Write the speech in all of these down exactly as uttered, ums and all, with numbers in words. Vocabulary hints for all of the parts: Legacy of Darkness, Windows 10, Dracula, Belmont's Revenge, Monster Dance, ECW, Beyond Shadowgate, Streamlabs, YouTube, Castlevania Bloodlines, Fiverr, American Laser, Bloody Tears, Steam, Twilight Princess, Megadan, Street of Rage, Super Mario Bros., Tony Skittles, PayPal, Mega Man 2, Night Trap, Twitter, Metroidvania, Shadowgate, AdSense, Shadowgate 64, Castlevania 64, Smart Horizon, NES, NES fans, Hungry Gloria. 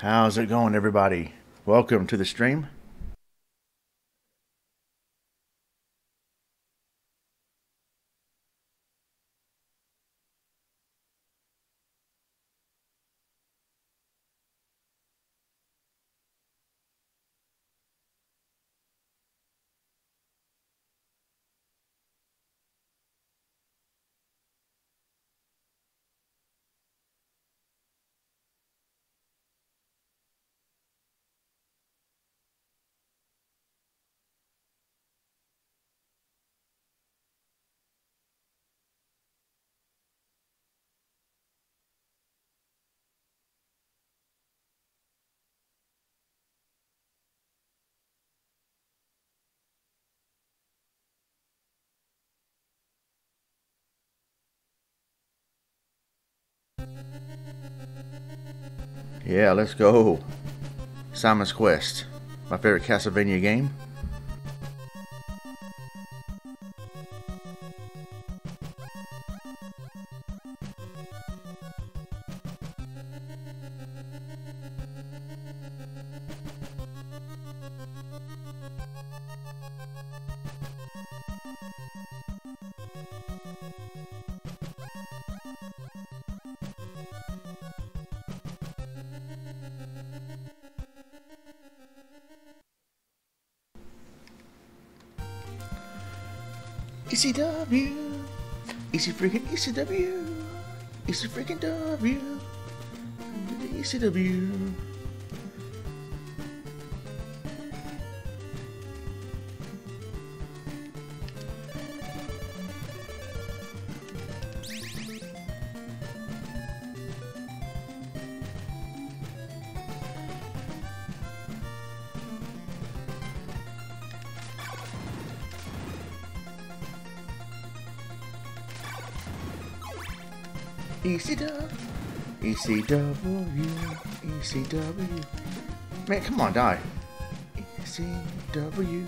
How's it going, everybody? Welcome to the stream. Yeah, let's go. Simon's Quest, my favorite Castlevania game. E C W, E C freaking E C W, E C freaking W, E C W. E C W, E C W, E C W. Man, come on, die. E C W.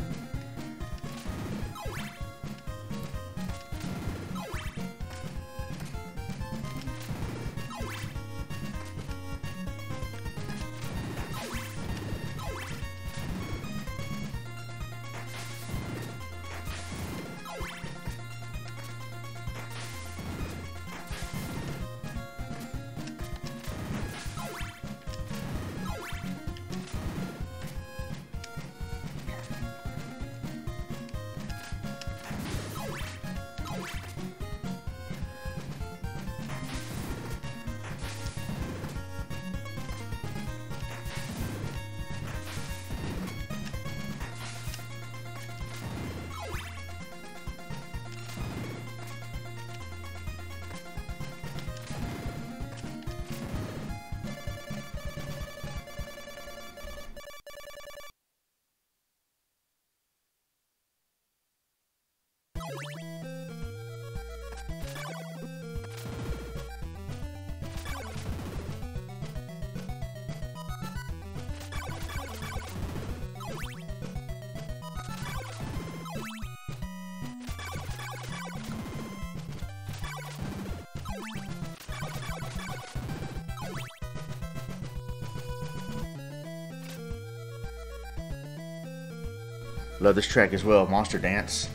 Love this track as well, Monster Dance.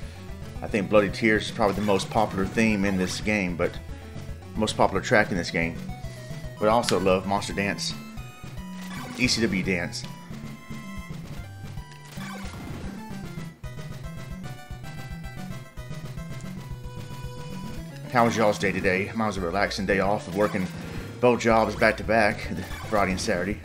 I think Bloody Tears is probably the most popular theme in this game, but most popular track in this game. But I also love Monster Dance, E C W Dance. How was y'all's day today? Mine was a relaxing day off of working both jobs back to back, Friday and Saturday.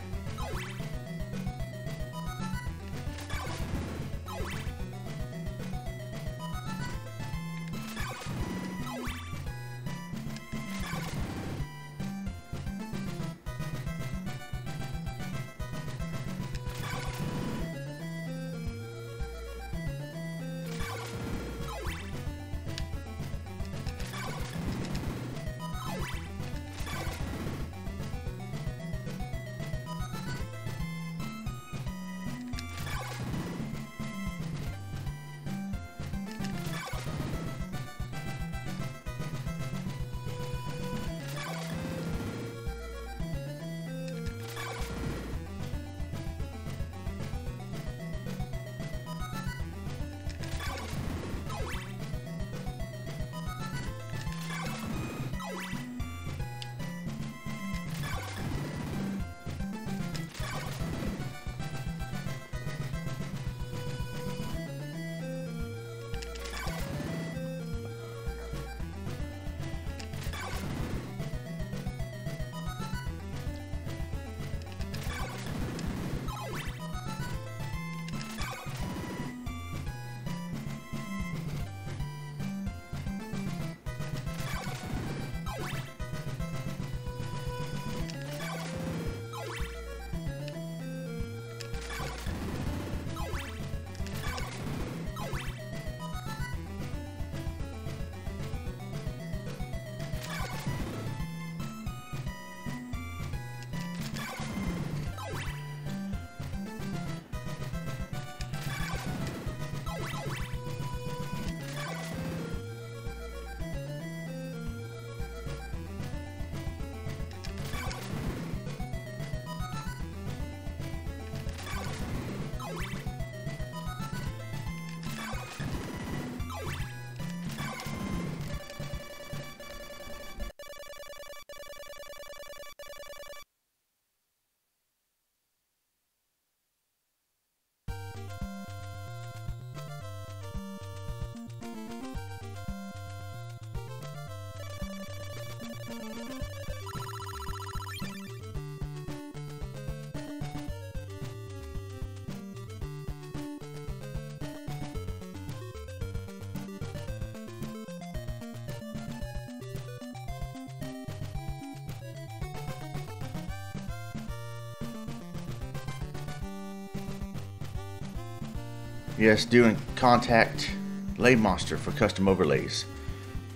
Yes, do, and contact Lay Monster for custom overlays.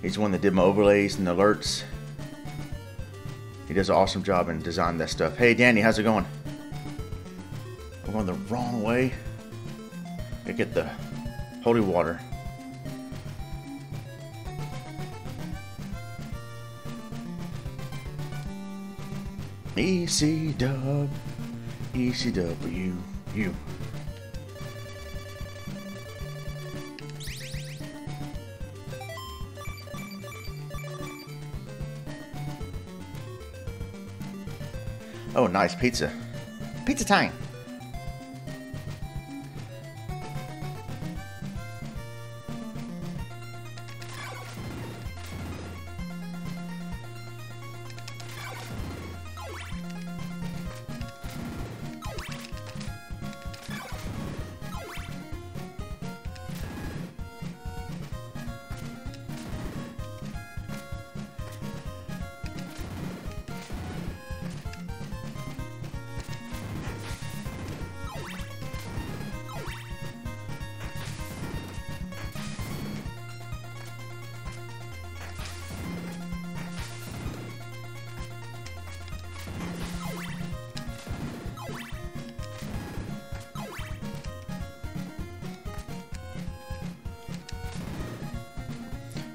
He's the one that did my overlays and alerts. He does an awesome job in designing that stuff. Hey, Danny, how's it going? We're going the wrong way. Gotta get the holy water. E C W, E C W, you. Oh, nice pizza. Pizza time.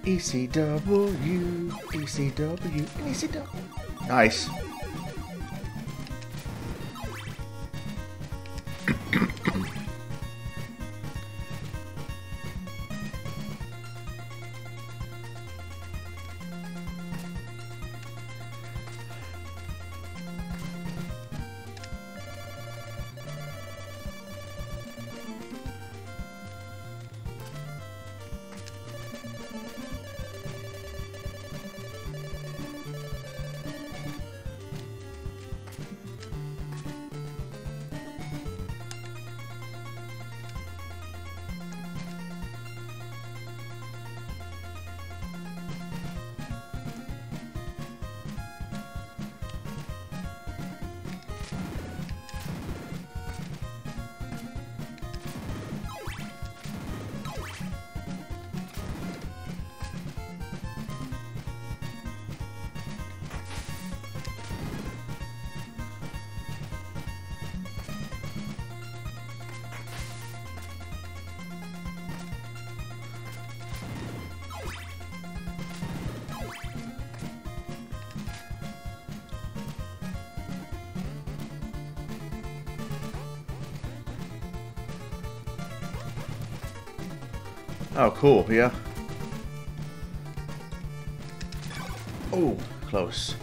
E C W, E C W, E C W. Nice. Oh, cool, yeah. Oh, close.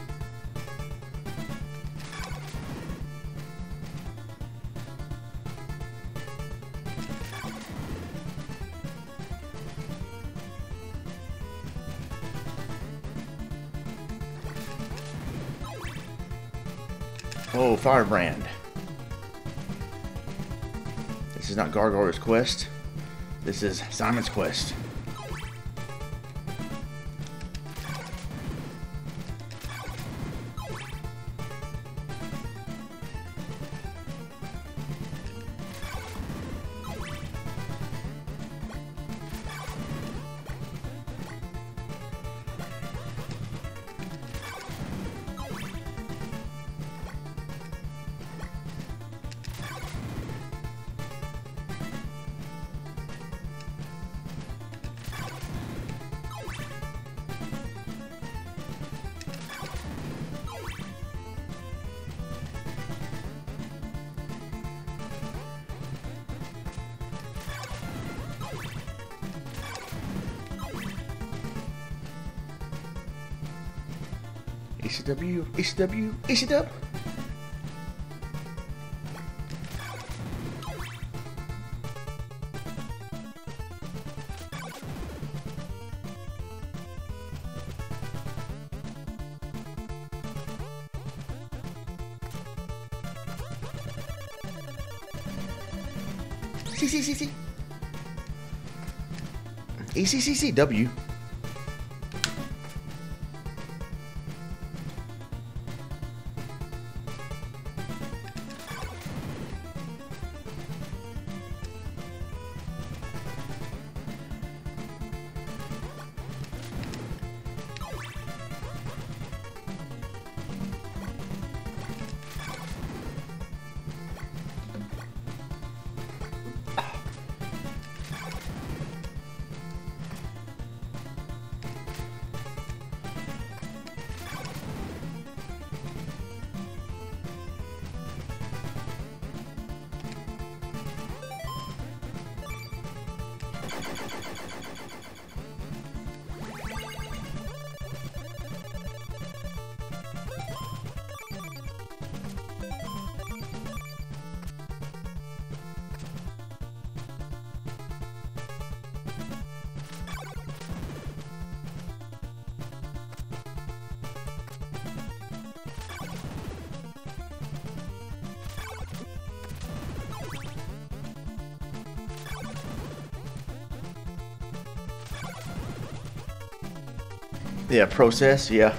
Oh, Firebrand. This is not Gargoyle's Quest. This is Simon's Quest. E C W, E C W, E C W. C C C C. E C C C W. Yeah, process, yeah.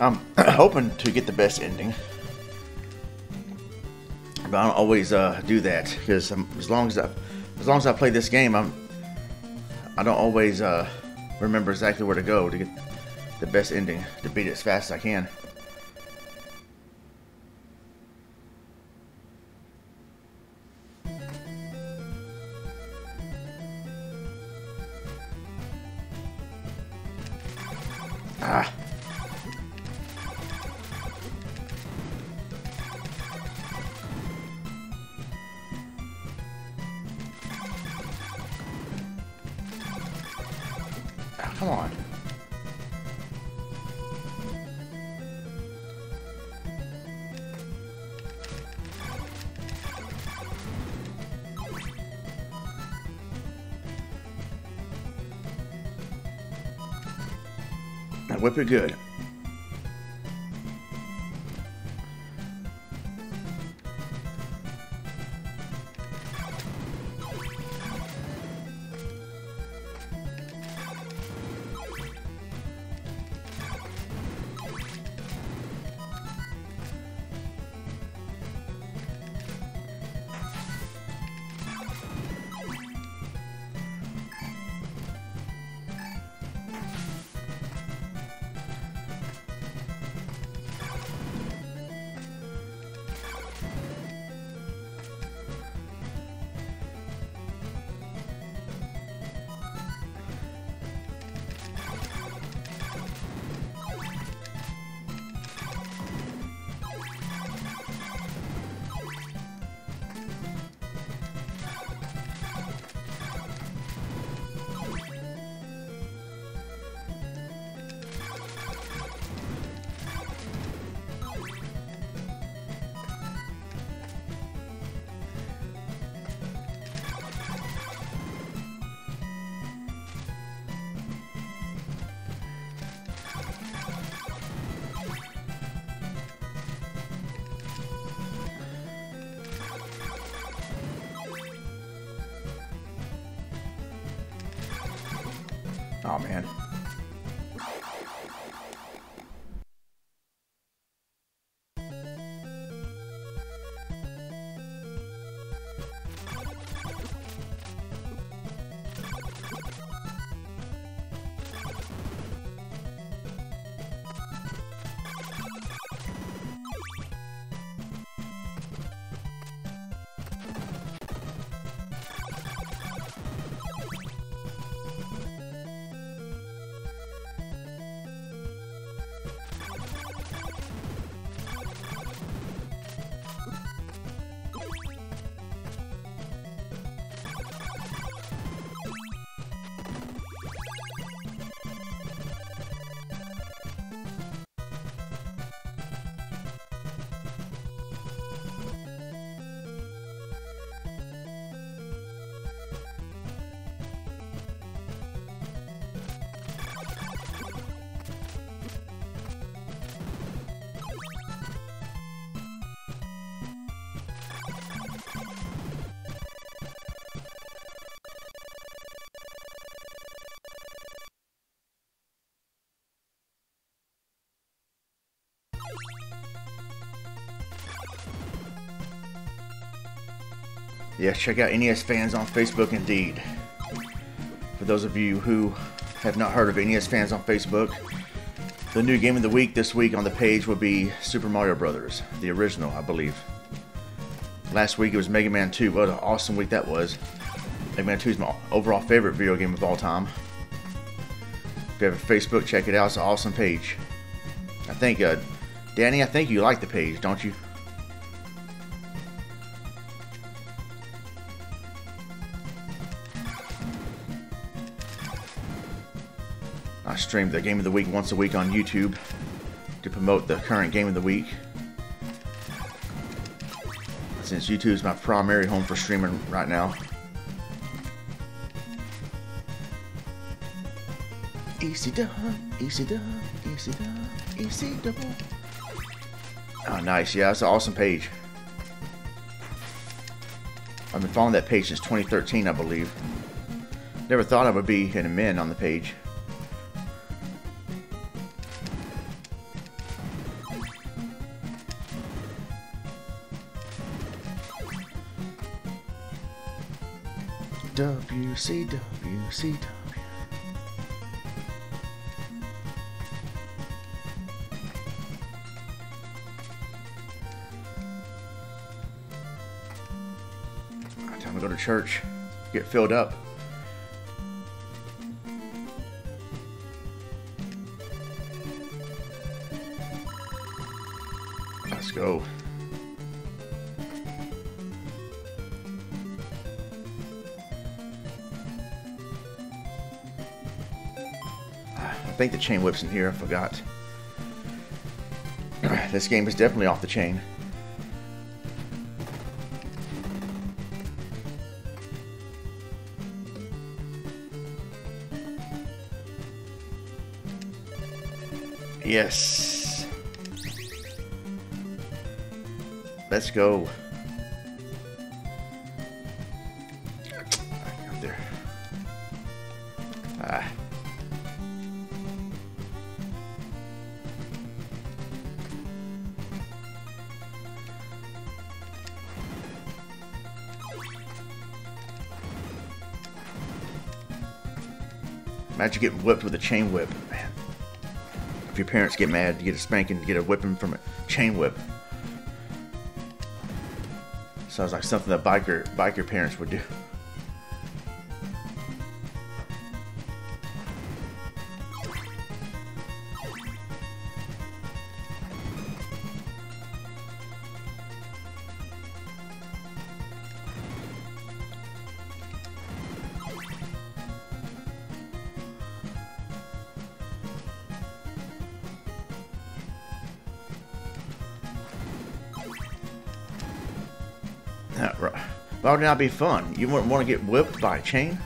I'm hoping to get the best ending, but I don't always uh, do that because as long as I, as long as I play this game, I'm, I don't always uh, remember exactly where to go to get the best ending to beat it as fast as I can. Ah. Come on. Now whip it good. Oh man. Yeah, check out N E S Fans on Facebook indeed. For those of you who have not heard of N E S Fans on Facebook, the new game of the week this week on the page would be Super Mario Bros., the original, I believe. Last week it was Mega Man two. What an awesome week that was. Mega Man two is my overall favorite video game of all time. If you have a Facebook, check it out. It's an awesome page. I think, uh, Danny, I think you like the page, don't you? I stream the Game of the Week once a week on YouTube to promote the current Game of the Week. Since YouTube is my primary home for streaming right now. E C W, E C W, E C W, E C W. Oh, nice. Yeah, that's an awesome page. I've been following that page since twenty thirteen, I believe. Never thought I would be an admin on the page. W C W, C W. Go to church, get filled up. Let's go. I think the chain whip's in here, I forgot. This game is definitely off the chain. Yes. Let's go. Up there. Ah. Imagine getting whipped with a chain whip. Your parents get mad, you get a spanking, you get a whipping from a chain whip. Sounds like something that biker biker parents would do. Why would it not be fun? You wouldn't want to get whipped by a chain?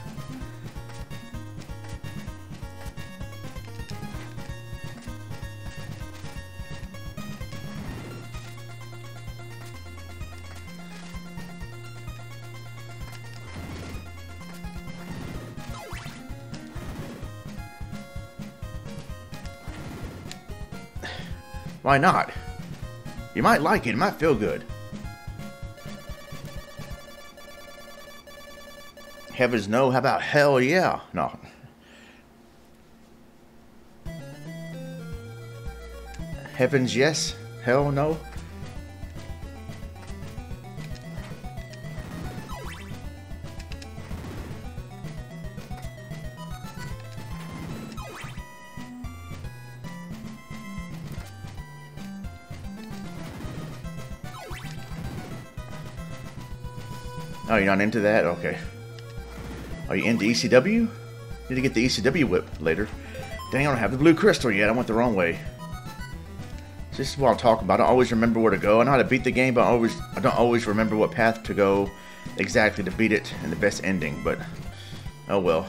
Why not? You might like it, it might feel good. Heavens no, how about hell yeah? No. Heavens yes, hell no. Oh, you're not into that? Okay. Are you into E C W? Need to get the E C W whip later. Dang, I don't have the blue crystal yet. I went the wrong way. This is what I'm talking about. I don't always remember where to go. I know how to beat the game, but I always I don't always remember what path to go exactly to beat it and the best ending. But oh well.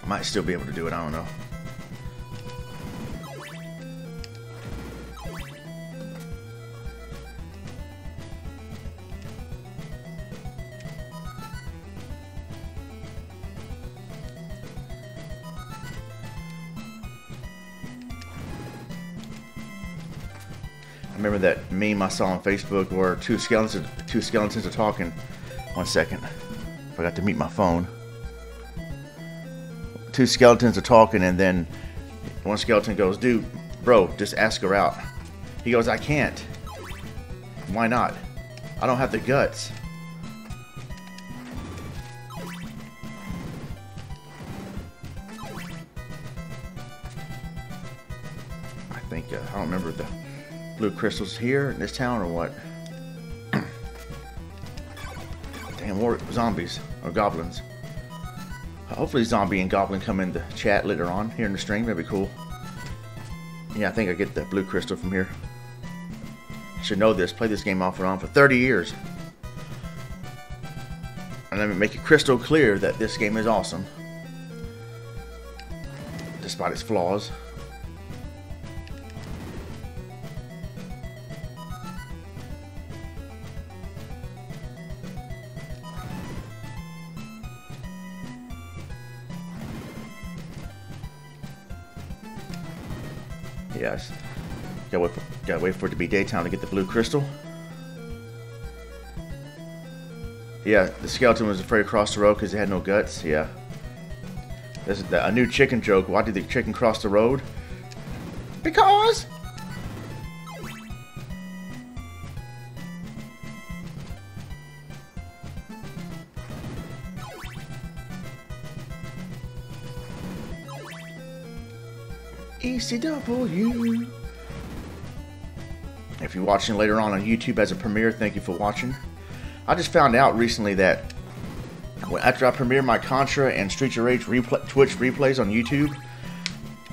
I might still be able to do it. I don't know. remember that meme I saw on Facebook where two skeletons, two skeletons are talking. One second. Forgot to mute my phone. Two skeletons are talking, and then one skeleton goes, dude, bro, just ask her out. He goes, I can't. Why not? I don't have the guts. I think, uh, I don't remember the blue crystals here in this town or what. Damn, more zombies or goblins. Hopefully zombie and goblin come in the chat later on here in the stream. That'd be cool. Yeah, I think I get the blue crystal from here. I should know this. Play this game off and on for thirty years. And let me make it crystal clear that this game is awesome. Despite its flaws. Yes. Gotta wait, for, gotta wait for it to be daytime to get the blue crystal. Yeah, the skeleton was afraid to cross the road because it had no guts. Yeah. This is the, a new chicken joke. Why did the chicken cross the road? Because! E C W. If you're watching later on on YouTube as a premiere, thank you for watching. I just found out recently that after I premiere my Contra and Street of Rage replay, Twitch replays on YouTube,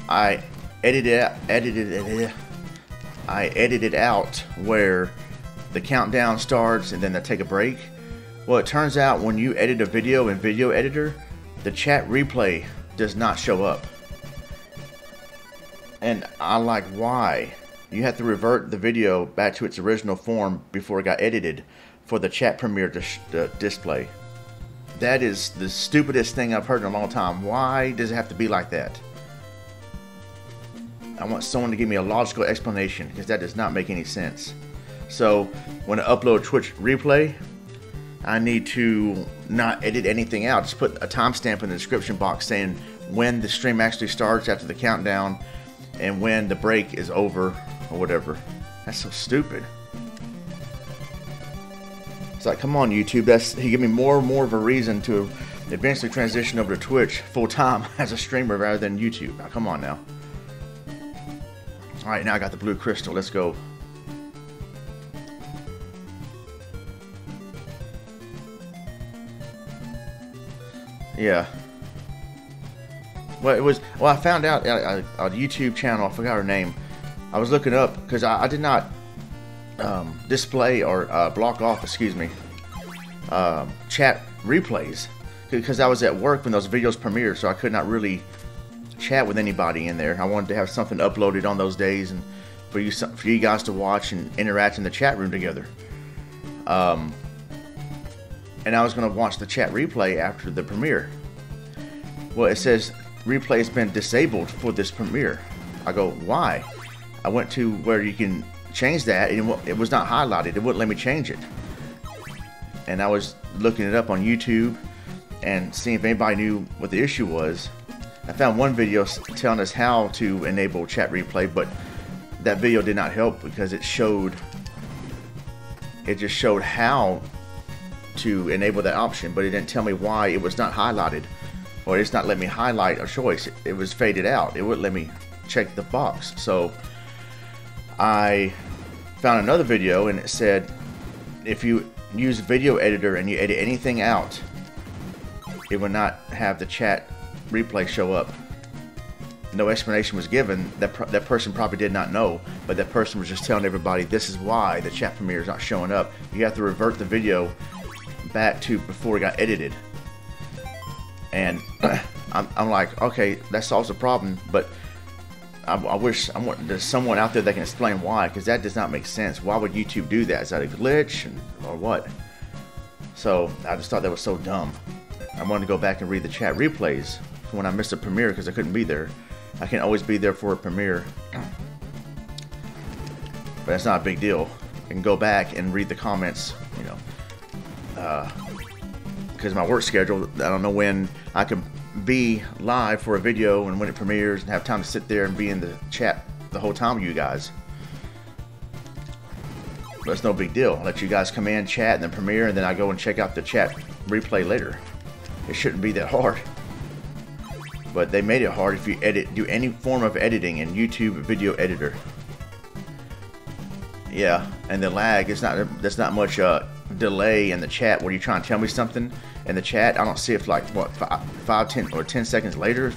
I edited edited I edited out where the countdown starts and then they take a break. Well, it turns out when you edit a video in Video Editor, the chat replay does not show up. And I like, why? You have to revert the video back to its original form before it got edited for the chat premiere dis uh, display. That is the stupidest thing I've heard in a long time. Why does it have to be like that? I want someone to give me a logical explanation, because that does not make any sense. So when I upload Twitch replay, I need to not edit anything out. Just put a timestamp in the description box saying when the stream actually starts after the countdown, and when the break is over or whatever. That's so stupid. It's like, come on, YouTube. That's, he gave me more and more of a reason to eventually transition over to Twitch full time as a streamer rather than YouTube. Now, come on now. All right, now I got the blue crystal. Let's go. Yeah. Well, it was. Well, I found out a, a, a YouTube channel. I forgot her name. I was looking up because I, I did not um, display or uh, block off, excuse me, uh, chat replays because I was at work when those videos premiered, so I could not really chat with anybody in there. I wanted to have something uploaded on those days and for you for you guys to watch and interact in the chat room together. Um, and I was going to watch the chat replay after the premiere. Well, it says replay has been disabled for this premiere. I go, why? I went to where you can change that, and it was not highlighted. It wouldn't let me change it. And I was looking it up on YouTube and seeing if anybody knew what the issue was. I found one video telling us how to enable chat replay, but that video did not help because it showed, it just showed how to enable that option, but it didn't tell me why it was not highlighted. Or it's not let me highlight a choice. It, it was faded out. It wouldn't let me check the box. So I found another video and it said, if you use Video Editor and you edit anything out, it would not have the chat replay show up. No explanation was given. That, pr that person probably did not know, but that person was just telling everybody, this is why the chat premiere is not showing up. You have to revert the video back to before it got edited. And I'm, I'm like, okay, that solves the problem, but I, I wish I want, there's someone out there that can explain why, because that does not make sense. Why would YouTube do that? Is that a glitch and, or what? So I just thought that was so dumb. I wanted to go back and read the chat replays from when I missed a premiere because I couldn't be there. I can't always be there for a premiere. but that's not a big deal. I can go back and read the comments, you know, because uh, my work schedule, I don't know when I can be live for a video and when it premieres and have time to sit there and be in the chat the whole time with you guys. But it's no big deal. I'll let you guys come in, chat, and then premiere, and then I go and check out the chat replay later. It shouldn't be that hard. But they made it hard if you edit, do any form of editing in YouTube video editor. Yeah, and the lag, it's not, there's not much uh, delay in the chat where you're trying to tell me something in the chat. I don't see it like, what, five, five, ten, or ten seconds later.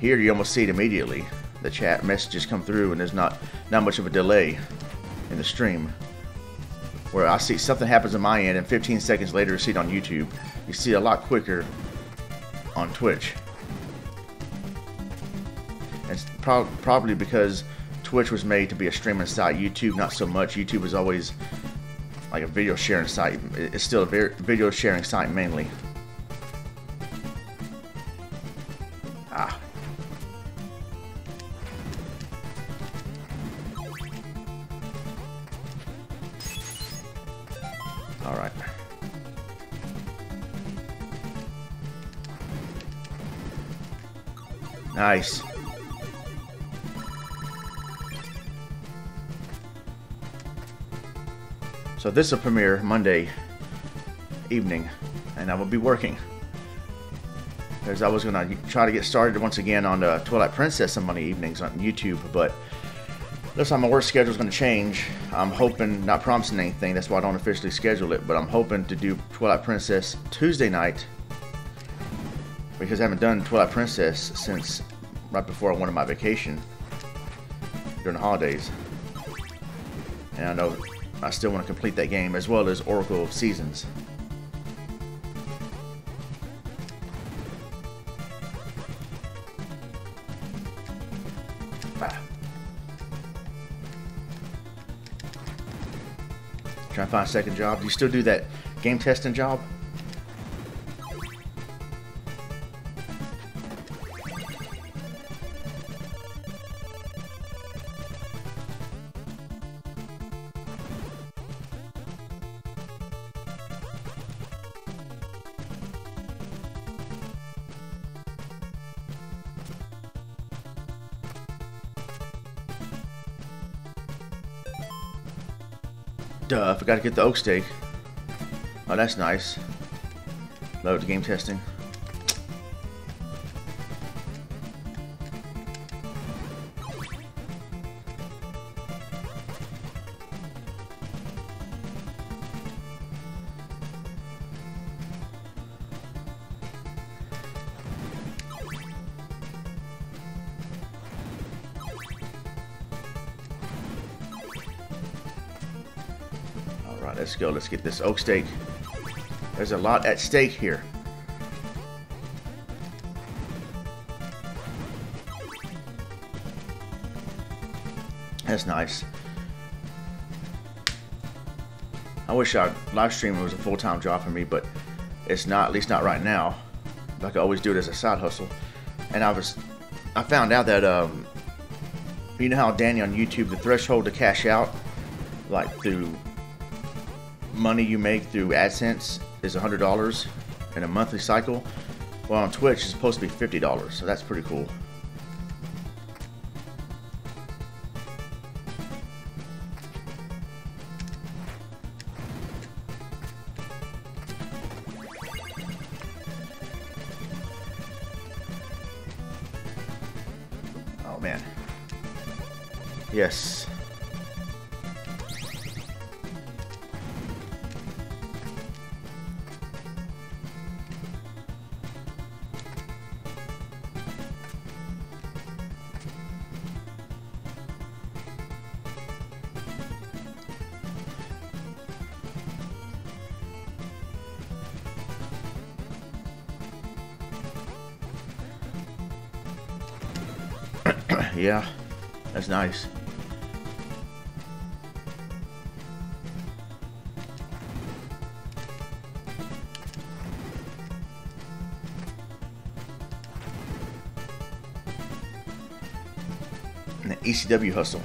Here, you almost see it immediately. The chat messages come through, and there's not, not much of a delay in the stream. Where I see something happens on my end, and fifteen seconds later, you see it on YouTube. You see it a lot quicker on Twitch. It's pro probably because Twitch was made to be a streaming site. YouTube, not so much. YouTube was always like a video sharing site. It's still a video sharing site mainly. Ah. All right. Nice. So this will premiere Monday evening, and I will be working. Because I was going to try to get started once again on uh, Twilight Princess on Monday evenings on YouTube, but this time my work schedule is going to change. I'm hoping, not promising anything, that's why I don't officially schedule it, but I'm hoping to do Twilight Princess Tuesday night, because I haven't done Twilight Princess since right before I went on my vacation during the holidays. And I know I still want to complete that game, as well as Oracle of Seasons. Ah. Trying to find a second job. Do you still do that game testing job? Duh, I forgot to get the oak steak. Oh, that's nice. Load the game testing. Let's go, let's get this oak steak. There's a lot at stake here. That's nice. I wish our live streaming was a full-time job for me, but it's not, at least not right now. I could always do it as a side hustle. And I was, I found out that, um, you know how Danny on YouTube, the threshold to cash out, like through money you make through AdSense is one hundred dollars in a monthly cycle. Well, on Twitch, it's supposed to be fifty dollars, so that's pretty cool. Oh, man. Yes. Yeah, that's nice. And the E C W hustle.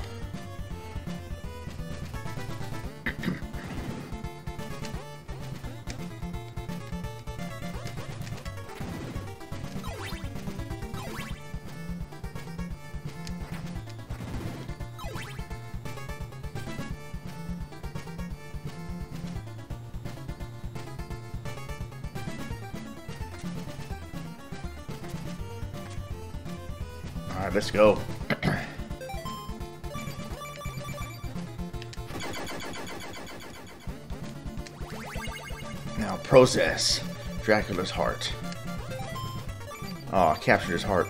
Alright, let's go. Now, process Dracula's heart. Oh, captured his heart.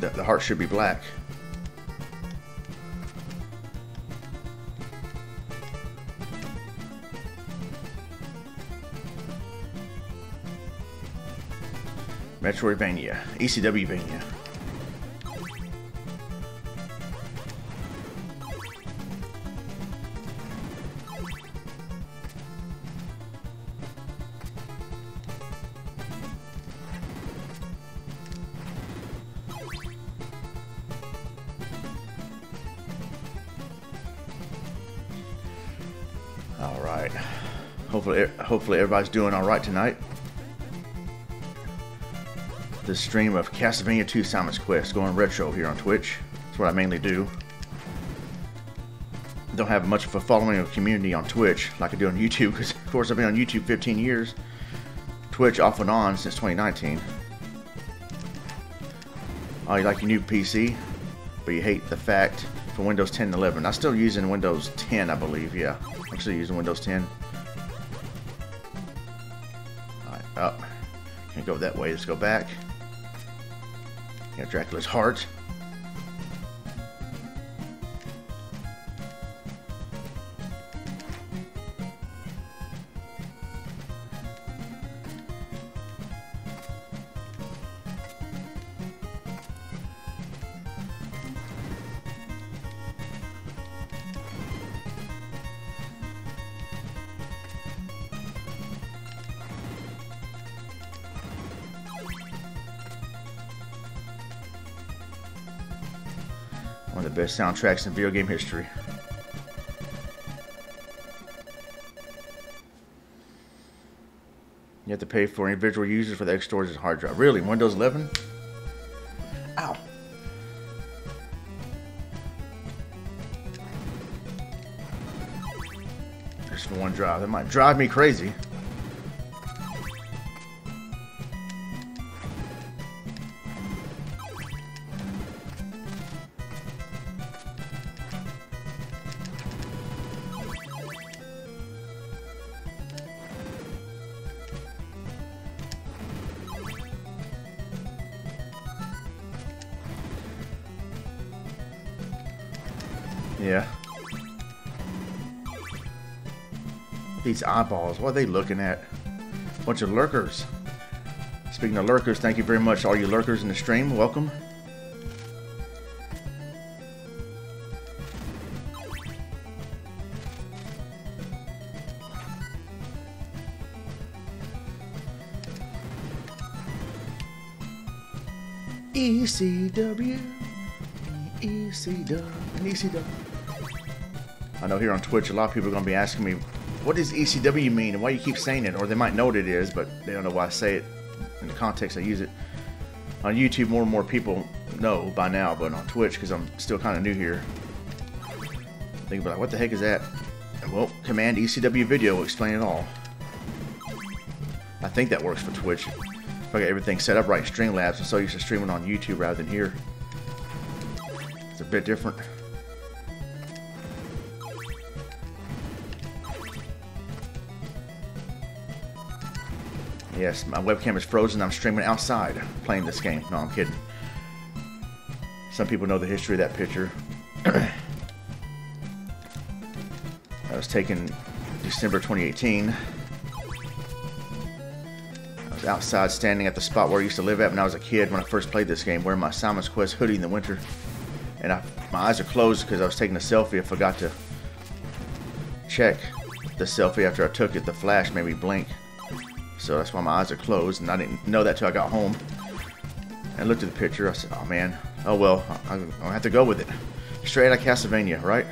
The, the heart should be black. Metroidvania, E C W-vania. All right. Hopefully, hopefully everybody's doing all right tonight. The stream of Castlevania two Simon's Quest going retro here on Twitch. That's what I mainly do. Don't have much of a following or community on Twitch like I do on YouTube because, of course, I've been on YouTube fifteen years. Twitch off and on since twenty nineteen. Oh, you like your new P C, but you hate the fact for Windows ten and eleven. I'm still using Windows ten, I believe, yeah. I'm still using Windows ten. Alright, up. Can't go that way, let's go back. Got Dracula's heart. One of the best soundtracks in video game history. You have to pay for individual users for the extra storage and hard drive. Really? Windows eleven? Ow. Just for one drive. That might drive me crazy. Yeah. These eyeballs, what are they looking at? Bunch of lurkers. Speaking of lurkers, thank you very much, all you lurkers in the stream. Welcome. E C W. E C W. E C W. I know here on Twitch, a lot of people are going to be asking me, what does E C W mean and why you keep saying it? Or they might know what it is, but they don't know why I say it in the context I use it. On YouTube, more and more people know by now, but on Twitch, because I'm still kind of new here, think about like, what the heck is that? And, well, command E C W video will explain it all. I think that works for Twitch. If I got everything set up right in Streamlabs, I'm so used to streaming on YouTube rather than here. It's a bit different. Yes, my webcam is frozen. I'm streaming outside playing this game. No, I'm kidding. Some people know the history of that picture. That was taken December twenty eighteen. I was outside standing at the spot where I used to live at when I was a kid when I first played this game, wearing my Simon's Quest hoodie in the winter. And I, my eyes are closed because I was taking a selfie. I forgot to check the selfie after I took it. The flash made me blink. So that's why my eyes are closed, and I didn't know that till I got home. And I looked at the picture, I said, oh man, oh well, I'm gonna have to go with it. Straight out of Castlevania, right?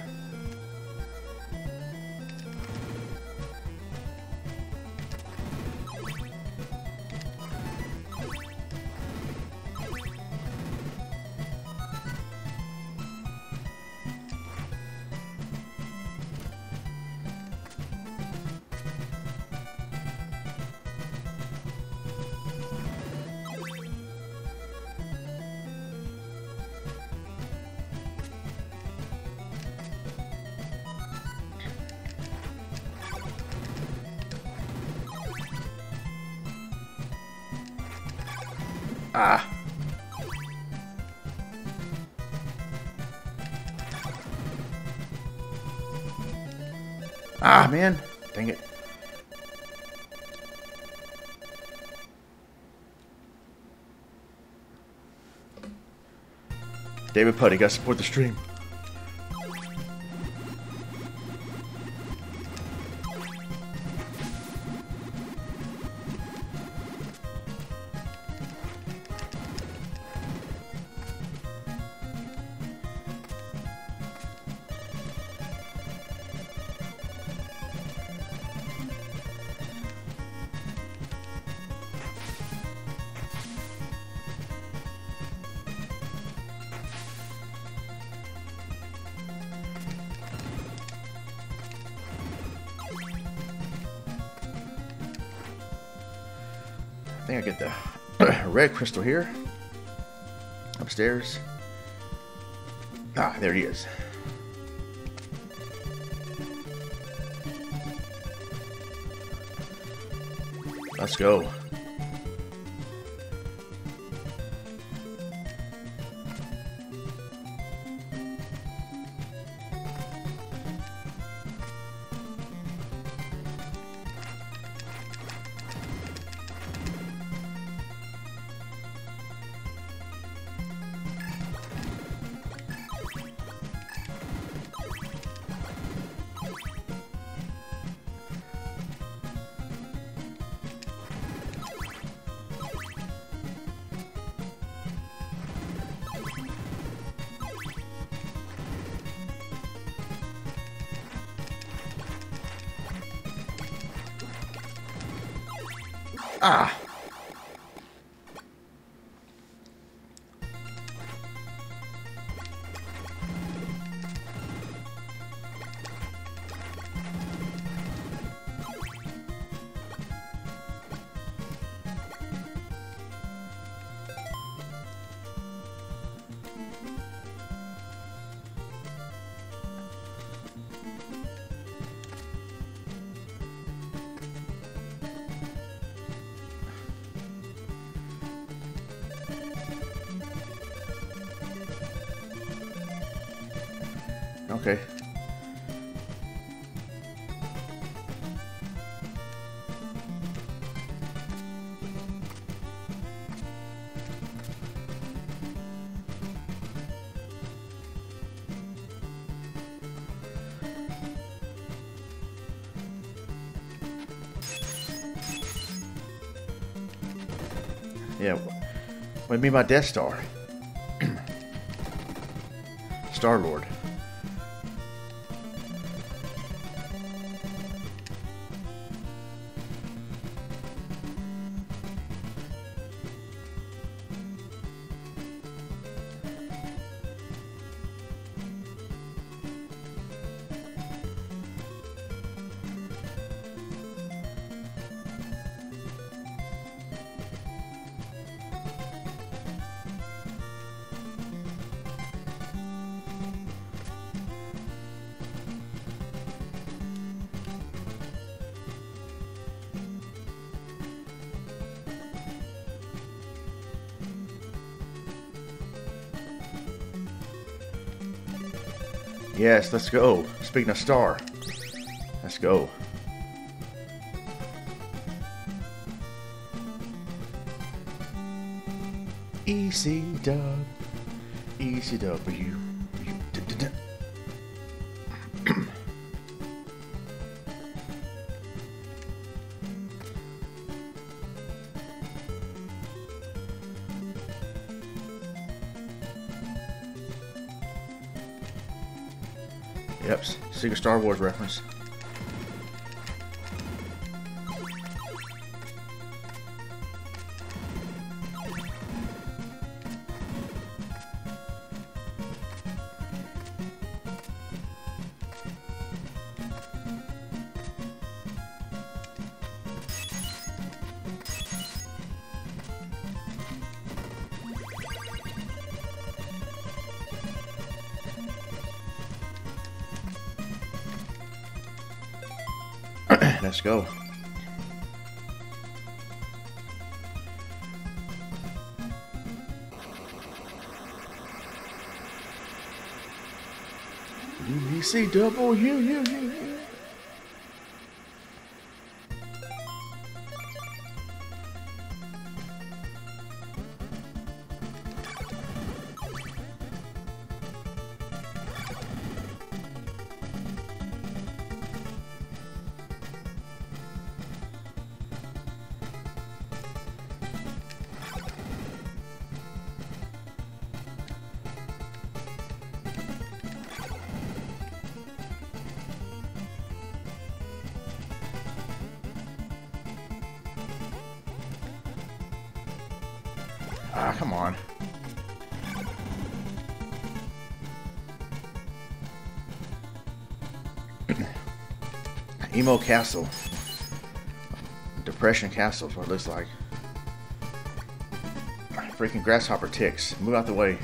Ah. Ah, man. Dang it. David Putty, gotta support the stream. I think I get the red crystal here, upstairs. Ah, there he is. Let's go. Ah. Okay. Yeah. What do you mean by Death Star? Star-Lord. Yes, let's go. Speaking of star, let's go. E C W, E C W. Yep, secret Star Wars reference. Let's go. E C W. Emo Castle. Depression Castle is what it looks like. Freaking grasshopper ticks. Move out the way.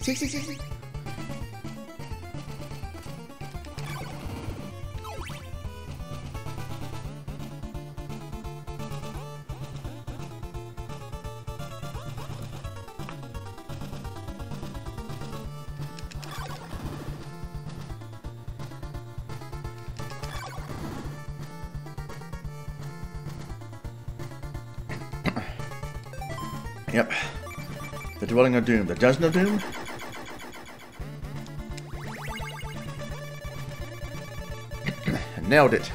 See, see, see, see. Yep. The Dwelling of Doom. The Dungeon of Doom? Nailed it.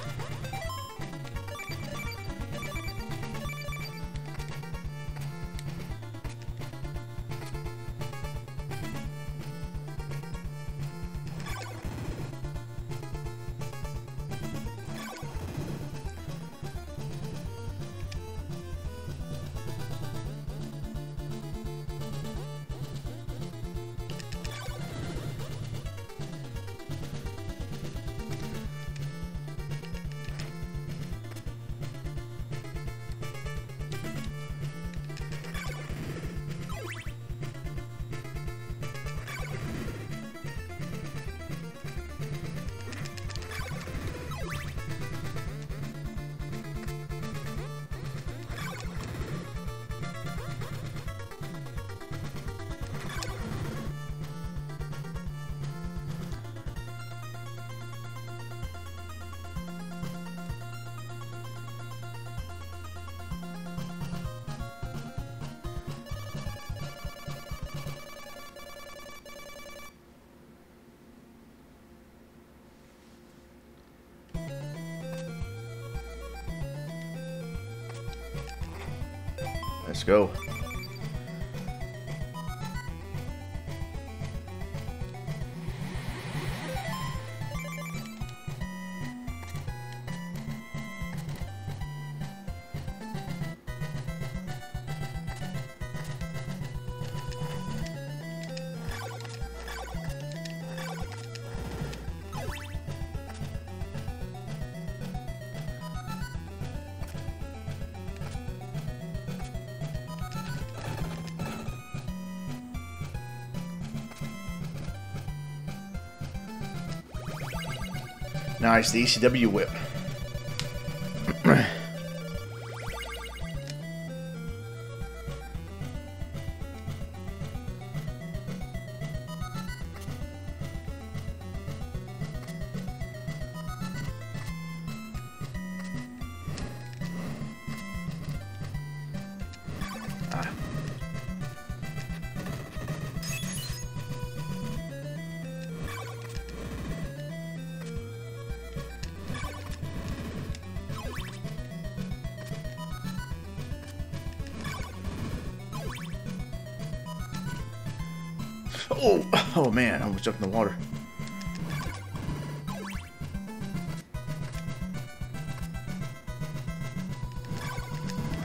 Let's go. Nice, the E C W whip. Oh, oh man, I almost jumped in the water.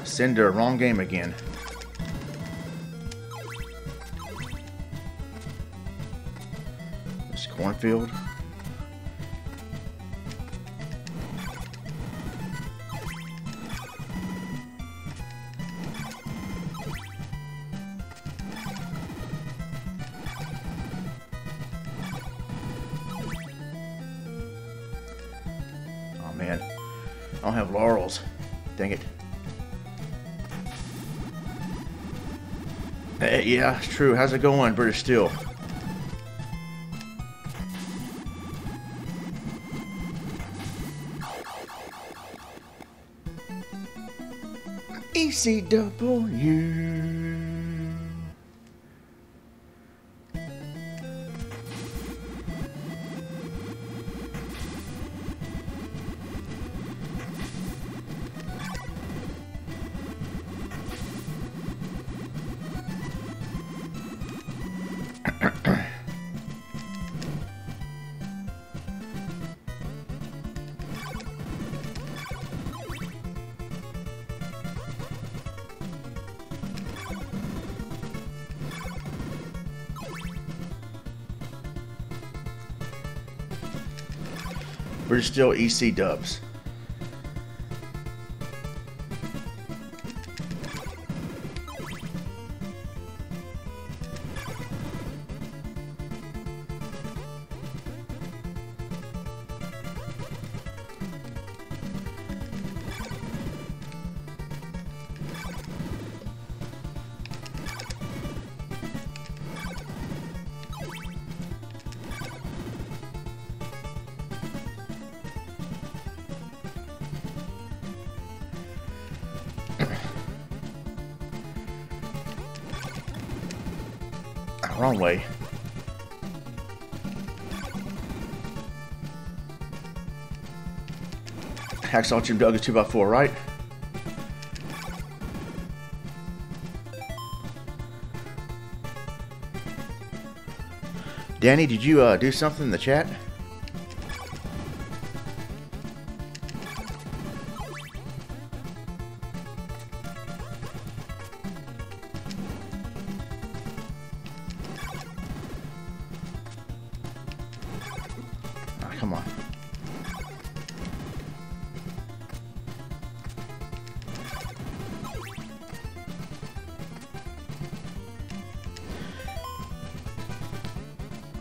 Cinder, wrong game again. This cornfield. Yeah, it's true. How's it going, British Steel? E C W. We're still E C dubs. Wrong way. Hacksaw Jim Doug is two by four, right? Danny, did you uh, do something in the chat?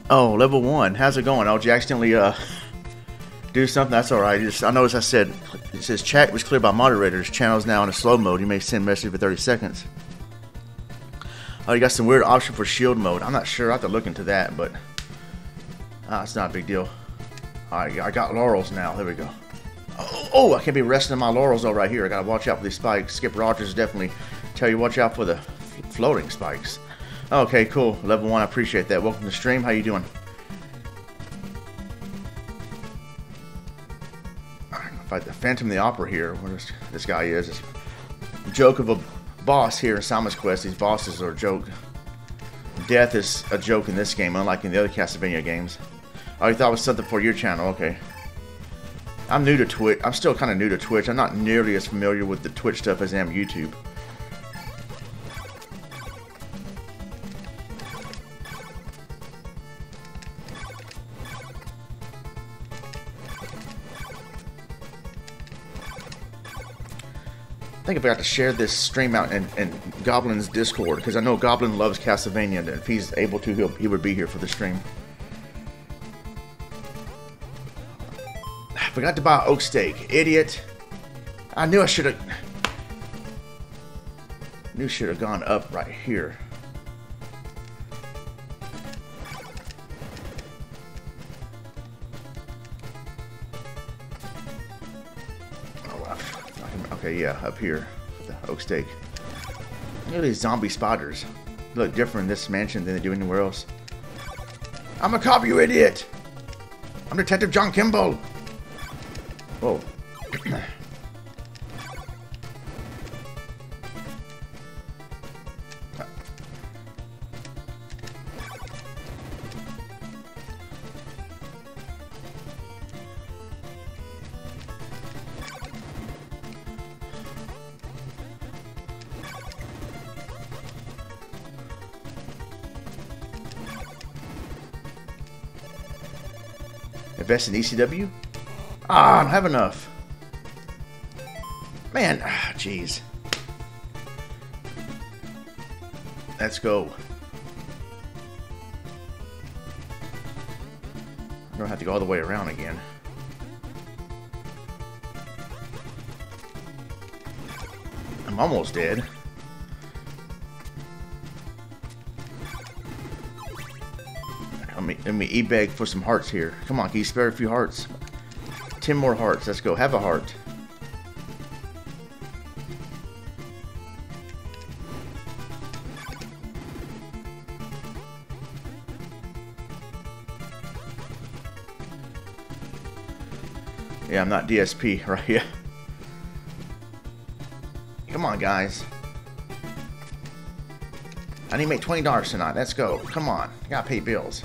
Oh, level one. How's it going? Oh, did you accidentally uh, do something? That's all right. Just, I noticed I said, it says chat was cleared by moderators. Channel is now in a slow mode. You may send message for thirty seconds. Oh, you got some weird option for shield mode. I'm not sure. I have to look into that, but uh, it's not a big deal. All right, I got laurels now. There we go. Oh, oh, I can't be resting on my laurels though right here. I got to watch out for these spikes. Skip Rogers definitely tell you watch out for the floating spikes. Okay, cool. Level one, I appreciate that. Welcome to the stream. How you doing? I'm gonna fight the Phantom of the Opera here. Where this, this guy is. It's a joke of a boss here in Simon's Quest. These bosses are a joke. Death is a joke in this game, unlike in the other Castlevania games. Oh, you thought it was something for your channel. Okay. I'm new to Twitch. I'm still kind of new to Twitch. I'm not nearly as familiar with the Twitch stuff as I am YouTube. I think I got to share this stream out in, in Goblin's Discord, because I know Goblin loves Castlevania, and if he's able to, he'll, he would be here for the stream. I forgot to buy oak steak. Idiot. I knew I should have... Knew should have gone up right here. Okay, yeah, up here, the oak stake. Look at these zombie spotters. They look different in this mansion than they do anywhere else. I'm a cop, you idiot! I'm Detective John Kimball! Whoa. Invest in E C W? Ah, I don't have enough. Man, ah, jeez. Let's go. I'm gonna have to go all the way around again. I'm almost dead. Let me, let me e-beg for some hearts here. Come on, can you spare a few hearts? Ten more hearts. Let's go. Have a heart. Yeah, I'm not D S P right here. Come on, guys. I need to make twenty dollars tonight. Let's go. Come on. I gotta pay bills.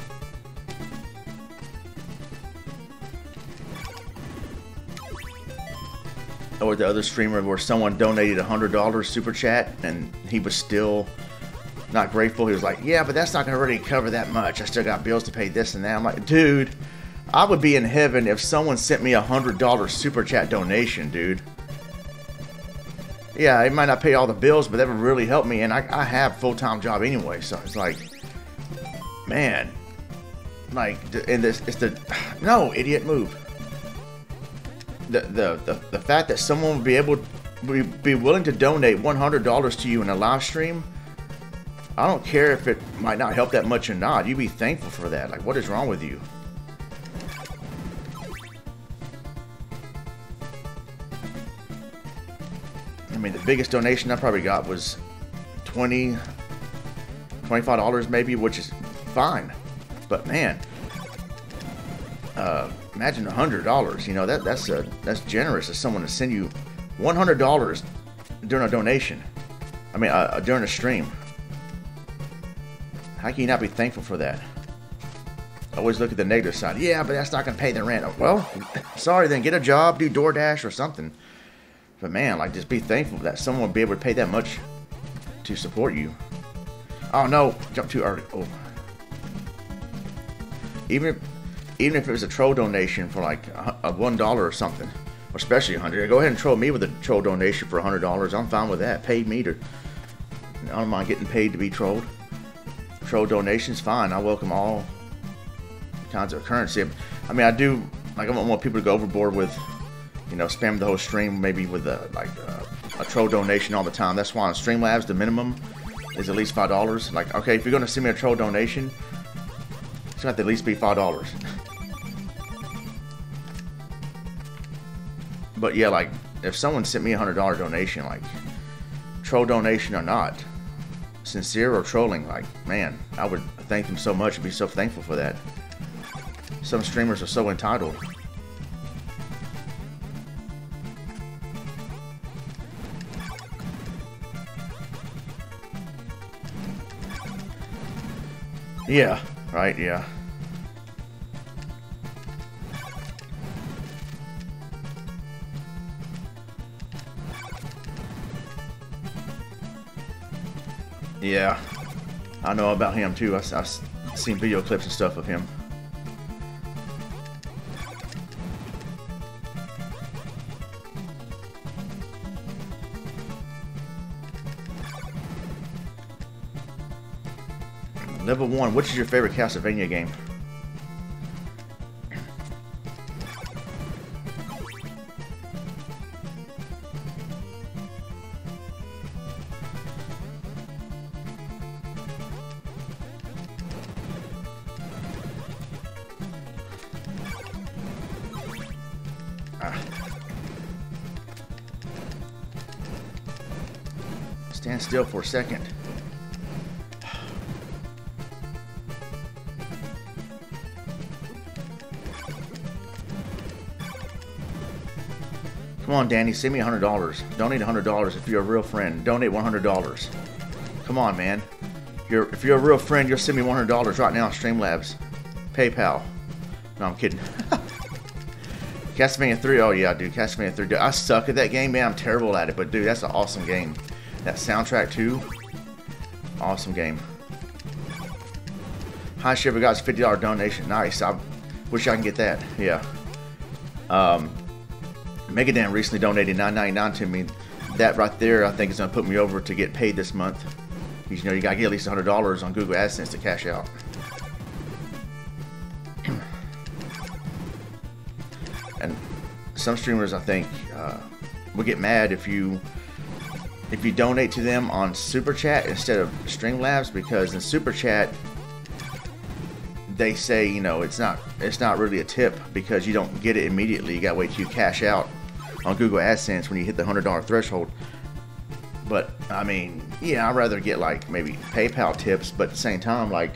Or the other streamer where someone donated one hundred dollars super chat and he was still not grateful. He was like, yeah, but that's not gonna really cover that much. I still got bills to pay this and that. I'm like, dude, I would be in heaven if someone sent me a one hundred dollars super chat donation, dude. Yeah, it might not pay all the bills, but that would really help me, and I, I have a full-time job anyway, so it's like, man, like, and this, it's the, no, idiot, move. The, the, the, the fact that someone would be able, be, be willing to donate one hundred dollars to you in a live stream, I don't care if it might not help that much or not, you'd be thankful for that. Like, what is wrong with you? I mean, the biggest donation I probably got was twenty, twenty-five dollars maybe, which is fine. But man, uh, imagine one hundred dollars. You know, that that's a, that's generous of someone to send you one hundred dollars during a donation. I mean, uh, during a stream. How can you not be thankful for that? I always look at the negative side. Yeah, but that's not going to pay the rent. Well, sorry then. Get a job, do DoorDash or something. But man, like, just be thankful that someone would be able to pay that much to support you. Oh no, jump too early. Oh. Even if, even if it was a troll donation for like a, a one dollar or something, or especially a hundred, go ahead and troll me with a troll donation for a hundred dollars. I'm fine with that. Paid me to. I don't mind getting paid to be trolled. Troll donations, fine. I welcome all kinds of currency. I mean, I do like I don't want people to go overboard with. You know, spam the whole stream maybe with a like a, a troll donation all the time. That's why on Streamlabs the minimum is at least five dollars. Like, okay, if you're gonna send me a troll donation, it's gonna have to at least be five dollars. But yeah, like if someone sent me a hundred dollar donation, like troll donation or not, sincere or trolling, like man, I would thank them so much and be so thankful for that. Some streamers are so entitled. Yeah, right, yeah. Yeah, I know about him too. I, I've seen video clips and stuff of him. Level one, which is your favorite Castlevania game? Ah. Stand still for a second. Come on, Danny, send me one hundred dollars. Donate one hundred dollars if you're a real friend. Donate one hundred dollars. Come on, man. You're, if you're a real friend, you'll send me one hundred dollars right now on Streamlabs. PayPal. No, I'm kidding. Castlevania three. Oh, yeah, dude. Castlevania three. Dude, I suck at that game, man. I'm terrible at it. But, dude, that's an awesome game. That soundtrack, too. Awesome game. Hi, Shiver God's fifty dollar donation. Nice. I, Wish I can get that. Yeah. Um, Megadan recently donated nine ninety-nine to me. That right there, I think, is going to put me over to get paid this month. Because, you know, you got to get at least one hundred dollars on Google AdSense to cash out. And some streamers, I think, uh, will get mad if you if you donate to them on Super Chat instead of Streamlabs, because in Super Chat they say, you know, it's not it's not really a tip because you don't get it immediately. You got to wait till you cash out on Google AdSense when you hit the one hundred dollar threshold. But I mean, yeah, I'd rather get like maybe PayPal tips, but at the same time, like,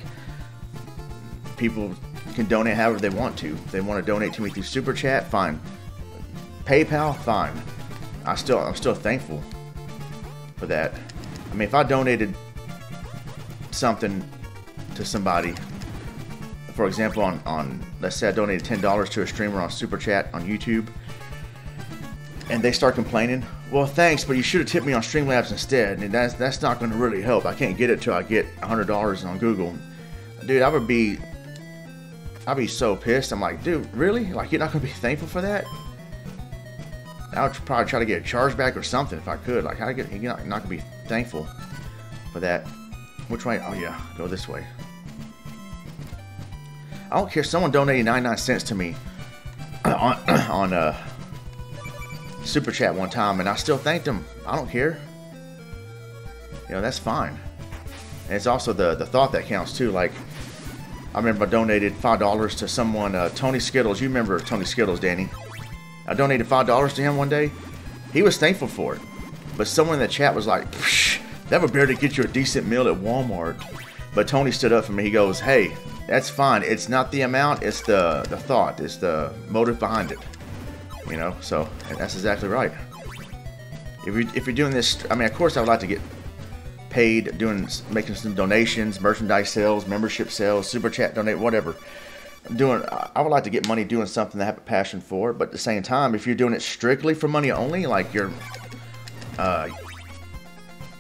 people can donate however they want to. If they want to donate to me through Super Chat, fine. PayPal, fine. I still I'm still thankful for that. I mean, if I donated something to somebody, for example, on, on let's say I donated ten dollars to a streamer on Super Chat on YouTube, and they start complaining, well, thanks, but you should have tipped me on Streamlabs instead, and that's that's not going to really help. I can't get it till I get one hundred dollars on Google. Dude, I would be, I'd be so pissed. I'm like, dude, really? Like, you're not going to be thankful for that? I would probably try to get a charge back or something if I could. Like, I get, you're not, not going to be thankful for that. Which way? Oh, yeah, go this way. I don't care. Someone donated ninety-nine cents to me on, on uh, Super Chat one time, and I still thanked them. I don't care. You know, that's fine. And it's also the, the thought that counts, too. Like, I remember I donated five dollars to someone, uh, Tony Skittles. You remember Tony Skittles, Danny. I donated five dollars to him one day. He was thankful for it. But someone in the chat was like, that would barely get you a decent meal at Walmart. But Tony stood up for me. He goes, hey, that's fine. It's not the amount. It's the, the thought. It's the motive behind it. You know, so and that's exactly right. If you're, if you're doing this, I mean, of course I would like to get paid doing, making some donations, merchandise sales, membership sales, Super Chat, donate, whatever. Doing, I would like to get money doing something that I have a passion for, but at the same time, if you're doing it strictly for money only, like, you're uh,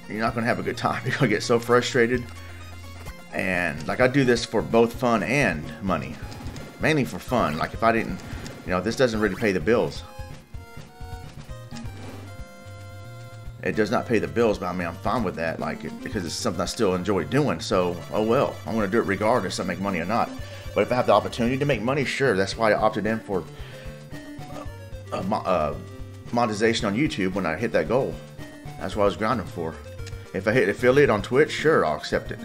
you're not going to have a good time. You're going to get so frustrated. And, like, I do this for both fun and money. Mainly for fun. Like, if I didn't, you know, this doesn't really pay the bills. It does not pay the bills, but I mean, I'm fine with that, like, it, because it's something I still enjoy doing. So, oh well, I'm going to do it regardless if I make money or not. But if I have the opportunity to make money, sure, that's why I opted in for uh, uh, uh, monetization on YouTube when I hit that goal. That's what I was grinding for. If I hit affiliate on Twitch, sure, I'll accept it.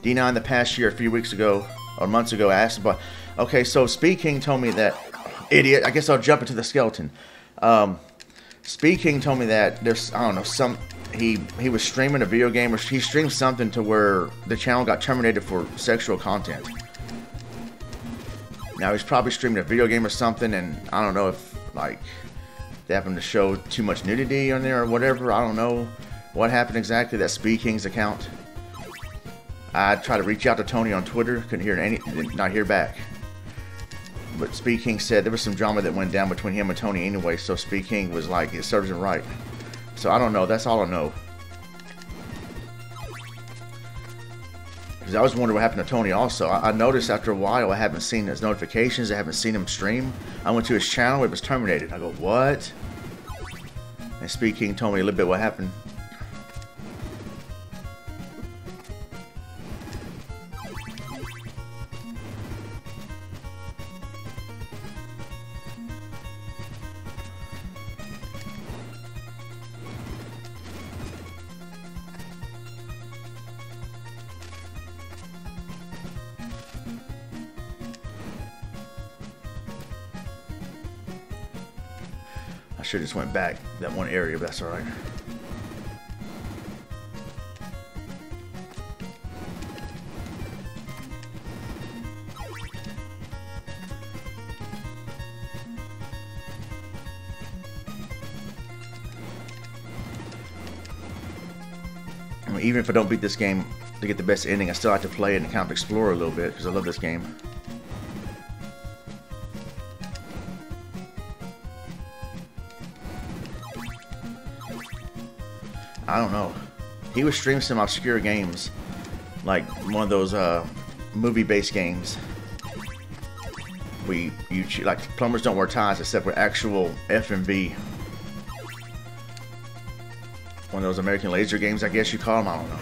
D nine, in the past year, a few weeks ago, or months ago, I asked about, okay, so Speed King told me that, idiot, I guess I'll jump into the skeleton. Um, Speed King told me that there's, I don't know, some, he, he was streaming a video game, or he streamed something to where the channel got terminated for sexual content. Now, he's probably streaming a video game or something, and I don't know if, like, they happened to show too much nudity on there or whatever. I don't know what happened exactly. That's Speed King's account. I tried to reach out to Tony on Twitter, couldn't hear any, did not hear back. But Speed King said there was some drama that went down between him and Tony anyway, so Speed King was like, it serves him right. So I don't know, that's all I know. Because I was wondering what happened to Tony also. I, I noticed after a while I haven't seen his notifications, I haven't seen him stream. I went to his channel, it was terminated. I go, what? And Speed King told me a little bit what happened. I just went back that one area, but that's all right. I mean, even if I don't beat this game to get the best ending, I still have to play it and kind of explore a little bit because I love this game. I don't know. He would stream some obscure games, like one of those uh, movie-based games. We you like Plumbers Don't Wear Ties, except for actual F M V. One of those American Laser games, I guess you call them. I don't know.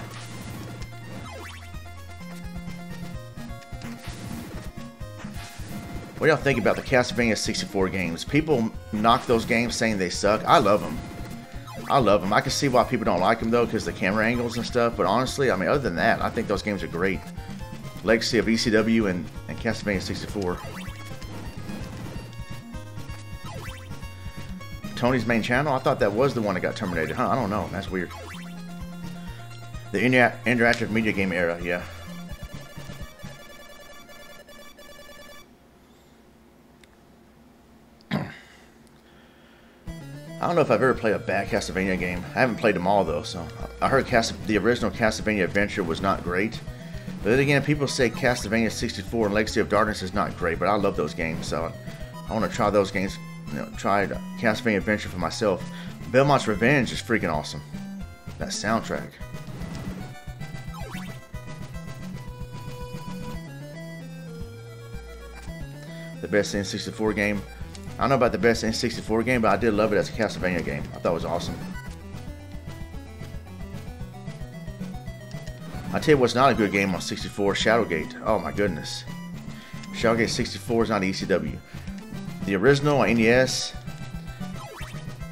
What do y'all think about the Castlevania sixty-four games? People knock those games saying they suck. I love them. I love them. I can see why people don't like them, though, because the camera angles and stuff. But honestly, I mean, other than that, I think those games are great. Legacy of E C W and, and Castlevania sixty-four. Tony's main channel? I thought that was the one that got terminated. Huh? I don't know. That's weird. The inter- interactive media game era, yeah. I don't know if I've ever played a bad Castlevania game. I haven't played them all, though, so... I heard Castle the original Castlevania Adventure was not great. But then again, people say Castlevania sixty-four and Legacy of Darkness is not great, but I love those games, so... I want to try those games, you know, try Castlevania Adventure for myself. Belmont's Revenge is freaking awesome. That soundtrack. The best N sixty-four game... I don't know about the best N sixty-four game, but I did love it as a Castlevania game. I thought it was awesome. I tell you what's not a good game on sixty-four, Shadowgate. Oh my goodness. Shadowgate sixty-four is not E C W. The original on N E S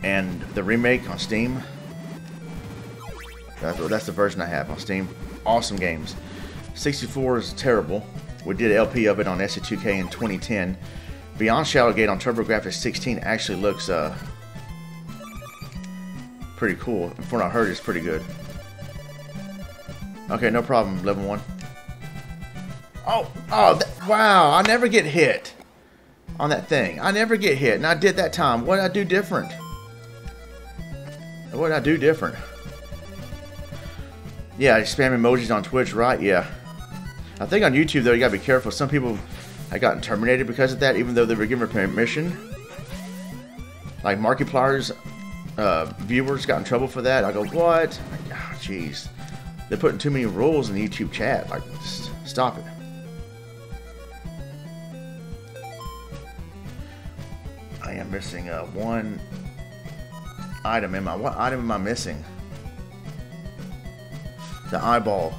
and the remake on Steam. That's, that's the version I have on Steam. Awesome games. sixty-four is terrible. We did an L P of it on S T two K in twenty ten. Beyond Shadowgate on TurboGrafx sixteen actually looks uh, pretty cool. From what I heard, it's pretty good. Okay, no problem, level one. Oh, oh, that, wow, I never get hit on that thing. I never get hit, and I did that time. What did I do different? What did I do different? Yeah, I spam emojis on Twitch, right? Yeah. I think on YouTube, though, you gotta be careful. Some people... I got terminated because of that, even though they were given permission. Like Markiplier's uh, viewers got in trouble for that. I go, what? Oh, jeez. They're putting too many rules in the YouTube chat. Like, stop it. I am missing uh, one item in my... What item am I missing? The eyeball.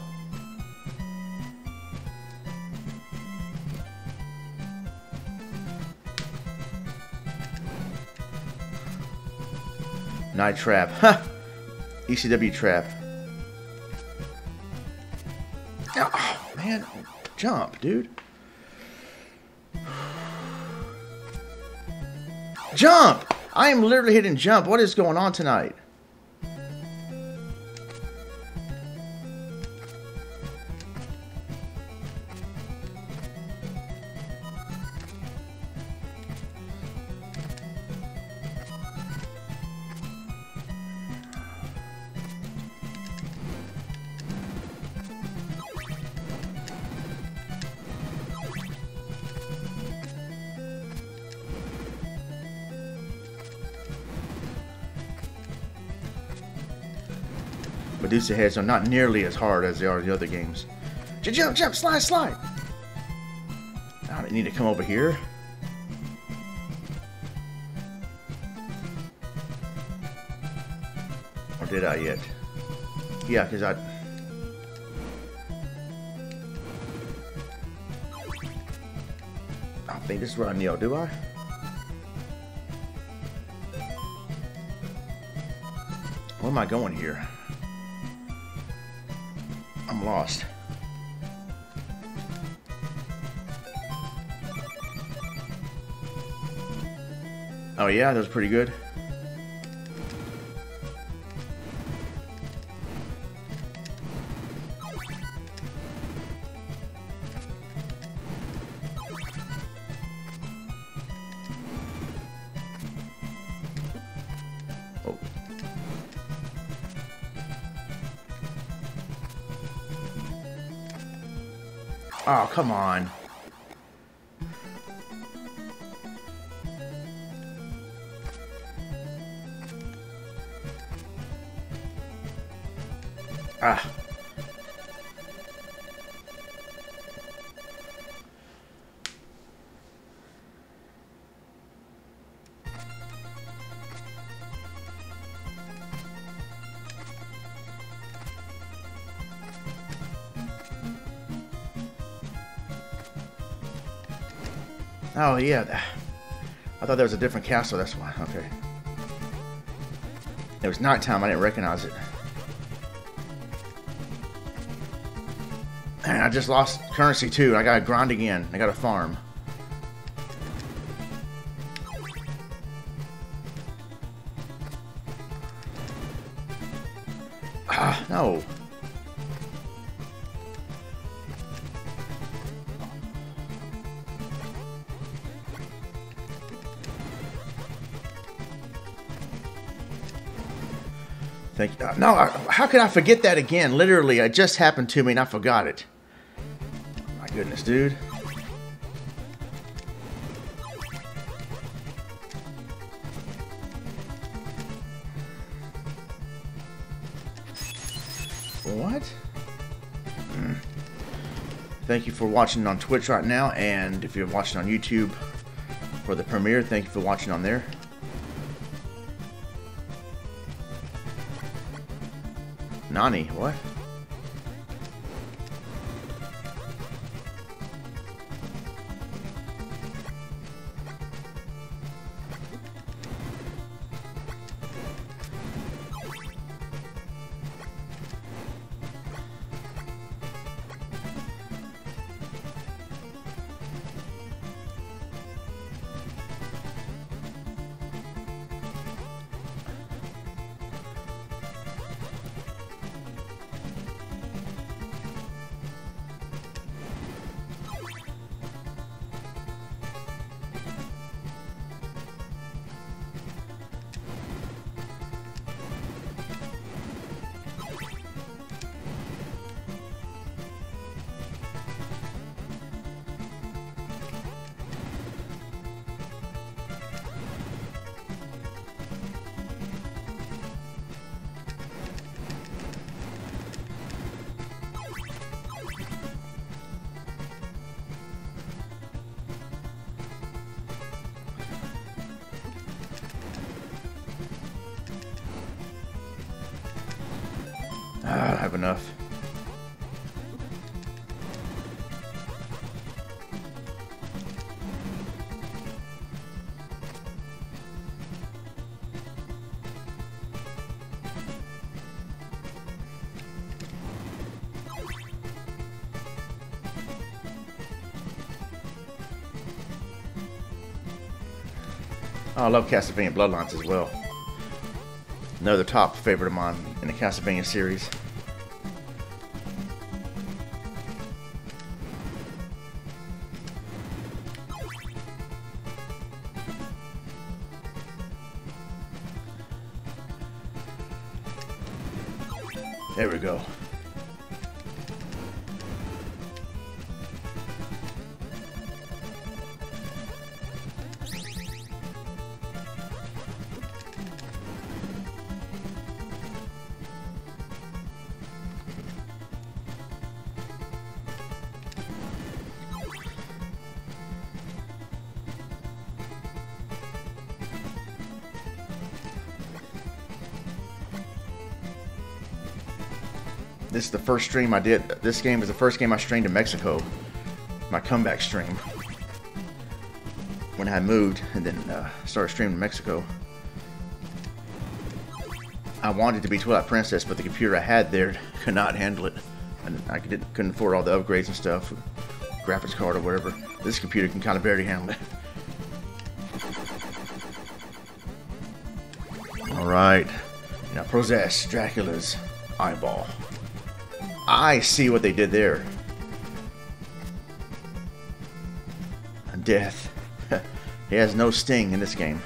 Night Trap. Ha! E C W Trap. Oh, man. Jump, dude. Jump! I am literally hitting jump. What is going on tonight? Medusa heads are not nearly as hard as they are the other games. Jump, jump, slide, slide! I need to come over here. Or did I yet? Yeah, because I... I think this is where I kneel, do I? Where am I going here? I'm lost. Oh yeah, that was pretty good. Oh, come on. Ah. Oh, yeah. I thought there was a different castle, that's why. Okay. It was nighttime, I didn't recognize it. And I just lost currency too. I gotta grind again. I gotta farm. Ah, no. Thank you. No, I, how could I forget that again? Literally, it just happened to me and I forgot it. My goodness, dude. What? Mm. Thank you for watching on Twitch right now, and if you're watching on YouTube for the premiere, thank you for watching on there. Nani, what? I love Castlevania Bloodlines as well. Another top favorite of mine in the Castlevania series. There we go. This is the first stream I did. This game is the first game I streamed in Mexico. My comeback stream. When I moved and then uh, started streaming in Mexico. I wanted to be Twilight Princess, but the computer I had there could not handle it. And I didn't, couldn't afford all the upgrades and stuff. Graphics card or whatever. This computer can kind of barely handle it. Alright. Now possess Dracula's eyeball. I see what they did there. Death. He has no sting in this game.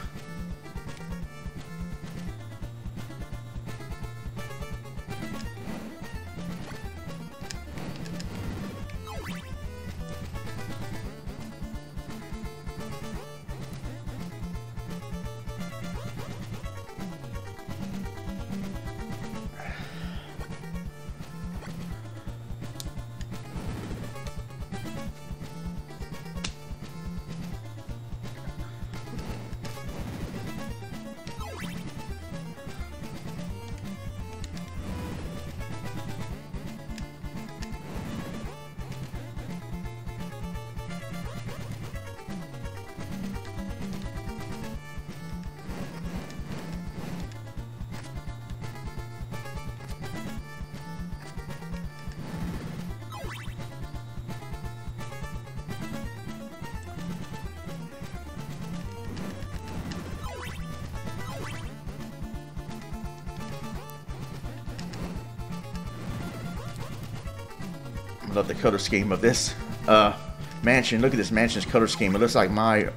love the color scheme of this uh, mansion. Look at this mansion's color scheme. It looks like my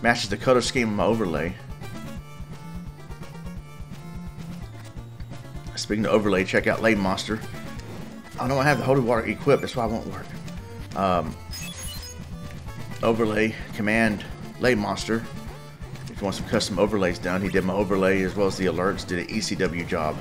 matches the color scheme of my overlay. Speaking of overlay, check out Lay Monster. I don't have the holy water equipped, that's why it won't work. Um, overlay command Lay Monster. If you want some custom overlays done, he did my overlay as well as the alerts. Did an E C W job.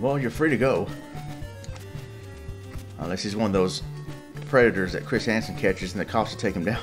Well, you're free to go. Unless he's one of those predators that Chris Hansen catches and the cops will take him down.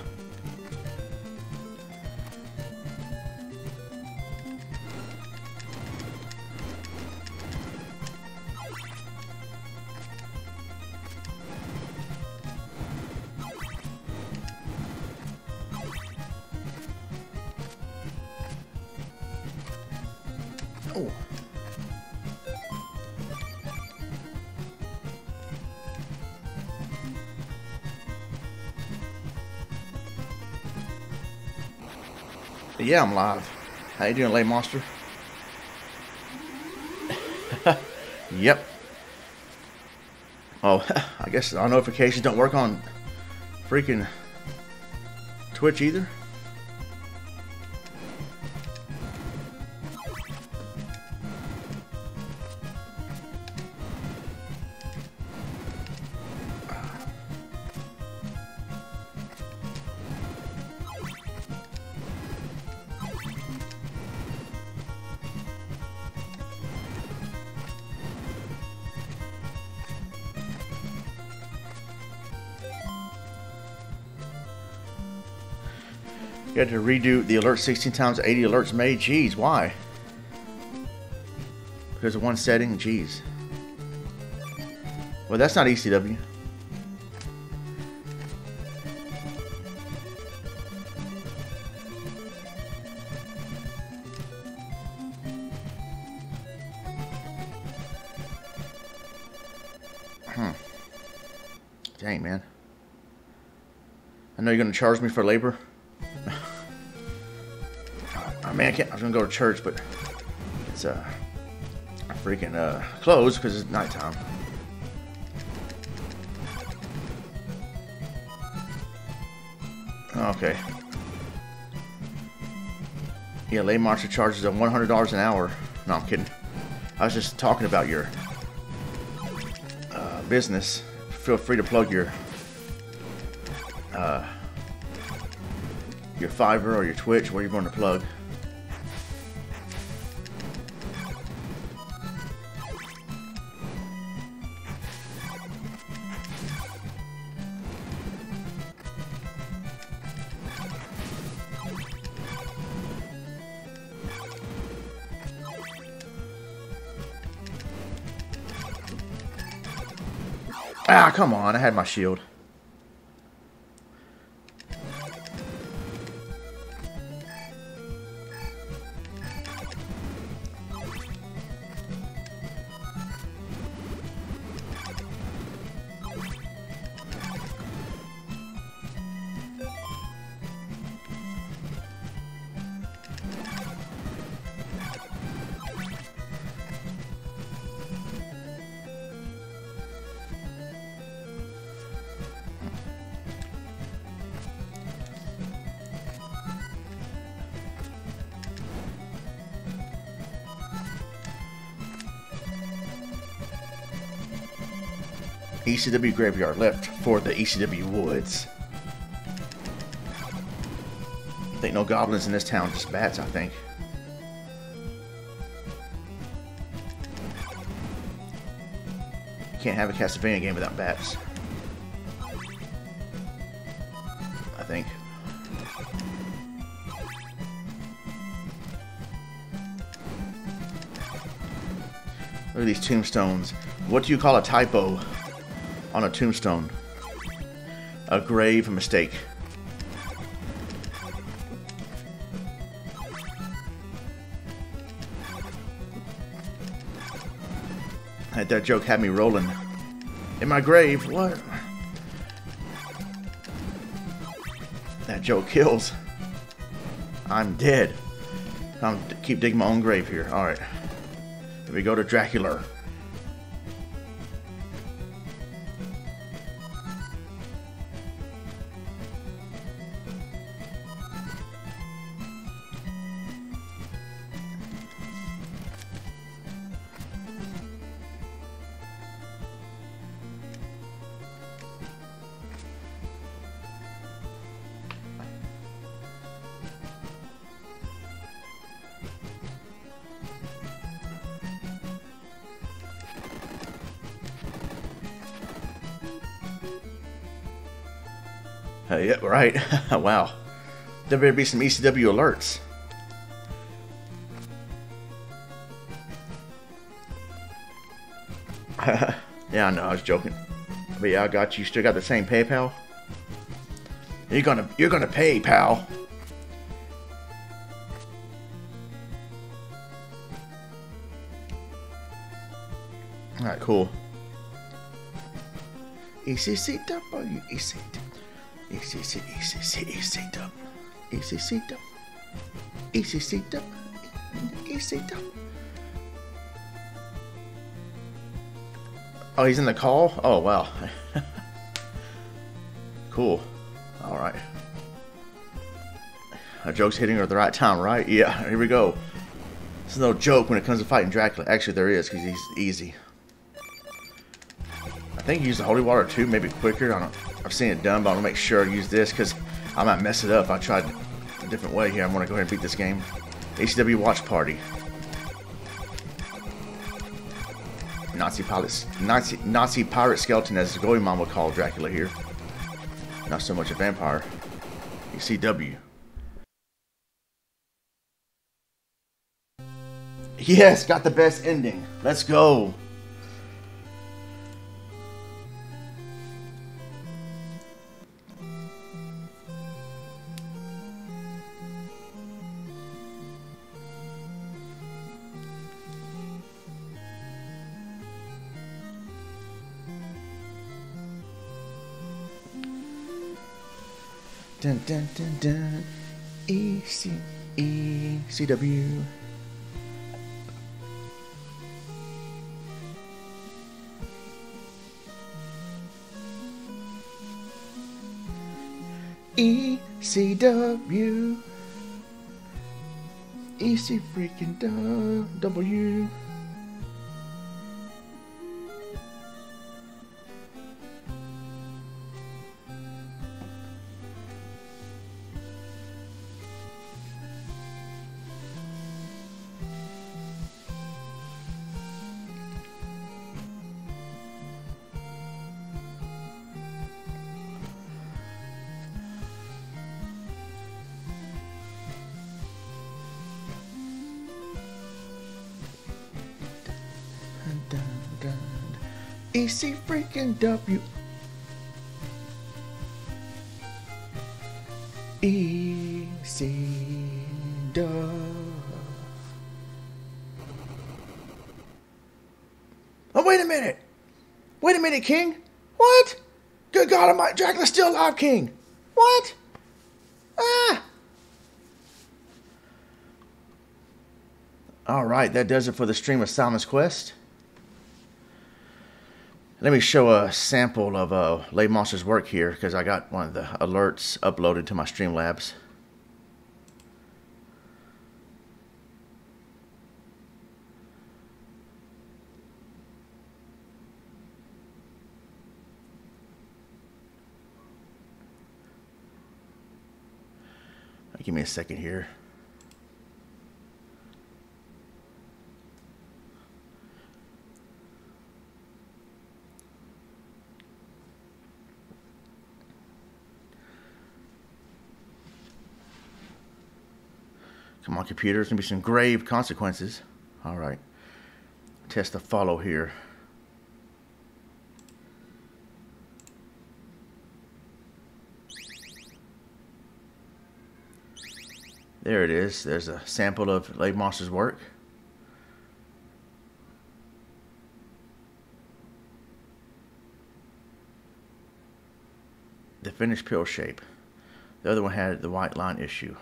Yeah, I'm live. How you doing, Lay Monster? Yep. Oh, I guess our notifications don't work on freaking Twitch either. You had to redo the alert sixteen times, eighty alerts made. Jeez, why? Because of one setting? Jeez. Well, that's not E C W. Hmm. Dang, man. I know you're going to charge me for labor. I mean, I can't. I was gonna go to church, but it's uh freaking uh closed because it's nighttime. Okay. Yeah, Lay Monster charges them one hundred dollars an hour. No, I'm kidding. I was just talking about your uh, business. Feel free to plug your uh, your Fiverr or your Twitch, where you're going to plug. Ah, come on, I had my shield. E C W graveyard left for the E C W woods. I think no goblins in this town, just bats, I think. You can't have a Castlevania game without bats. I think. Look at these tombstones. What do you call a typo on a tombstone? A grave mistake. That joke had me rolling. In my grave, what? That joke kills. I'm dead. I'll keep digging my own grave here. Alright. Here we go to Dracula. Yeah, right. Wow. There better be some E C W alerts. Yeah, I know. I was joking. But yeah, I got you. Still got the same PayPal? You're gonna, you're gonna pay, pal. All right, cool. E C C W, E C W. E C C, E C C, E C C, E C C, E C C, E C C. Oh, he's in the call? Oh, wow. Cool. All right. A joke's hitting her at the right time, right? Yeah, here we go. There's no joke when it comes to fighting Dracula. Actually, there is, because he's easy. I think he used the holy water, too. Maybe quicker. I don't know. I've seen it done, but I'm gonna make sure I use this because I might mess it up. I tried a different way here. I'm gonna go ahead and beat this game. H C W Watch Party. Nazi pilots, Nazi Nazi pirate skeleton, as Goemon would call Dracula here. Not so much a vampire. E C W. Yes, got the best ending. Let's go. Dun, dun, dun, dun. Easy. E C W. E C W. E C freaking W. E C freaking W. E C W. Oh, wait a minute. Wait a minute, King. What? Good God, am I Dracula's still alive, King? What? Ah. All right, that does it for the stream of Simon's Quest. Let me show a sample of uh, Lay Monster's work here, because I got one of the alerts uploaded to my Streamlabs. Give me a second here. Come on, computer. There's going to be some grave consequences. All right. Test the follow here. There it is. There's a sample of Lay Monster's work. The finished pill shape. The other one had the white line issue.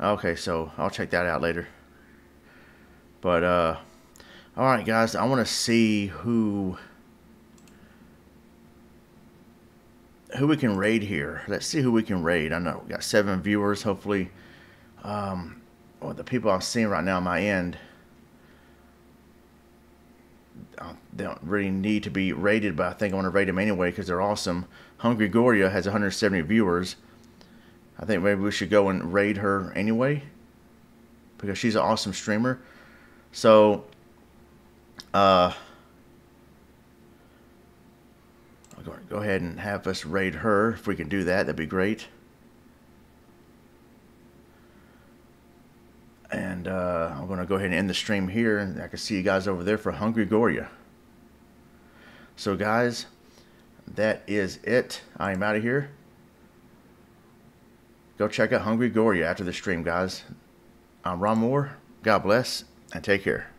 Okay, so I'll check that out later. But, uh, all right, guys, I want to see who who we can raid here. Let's see who we can raid. I know we got seven viewers, hopefully. Um, well, the people I'm seeing right now on my end, they don't really need to be raided, but I think I want to raid them anyway because they're awesome. Hungry Gloria has one hundred seventy viewers. I think maybe we should go and raid her anyway, because she's an awesome streamer. So, uh, I'll go, go ahead and have us raid her. If we can do that, that'd be great. And uh, I'm going to go ahead and end the stream here, and I can see you guys over there for Hungry Gloria. So, guys, that is it. I am out of here. Go check out Hungry Gloria after the stream, guys. I'm Ron Moore. God bless and take care.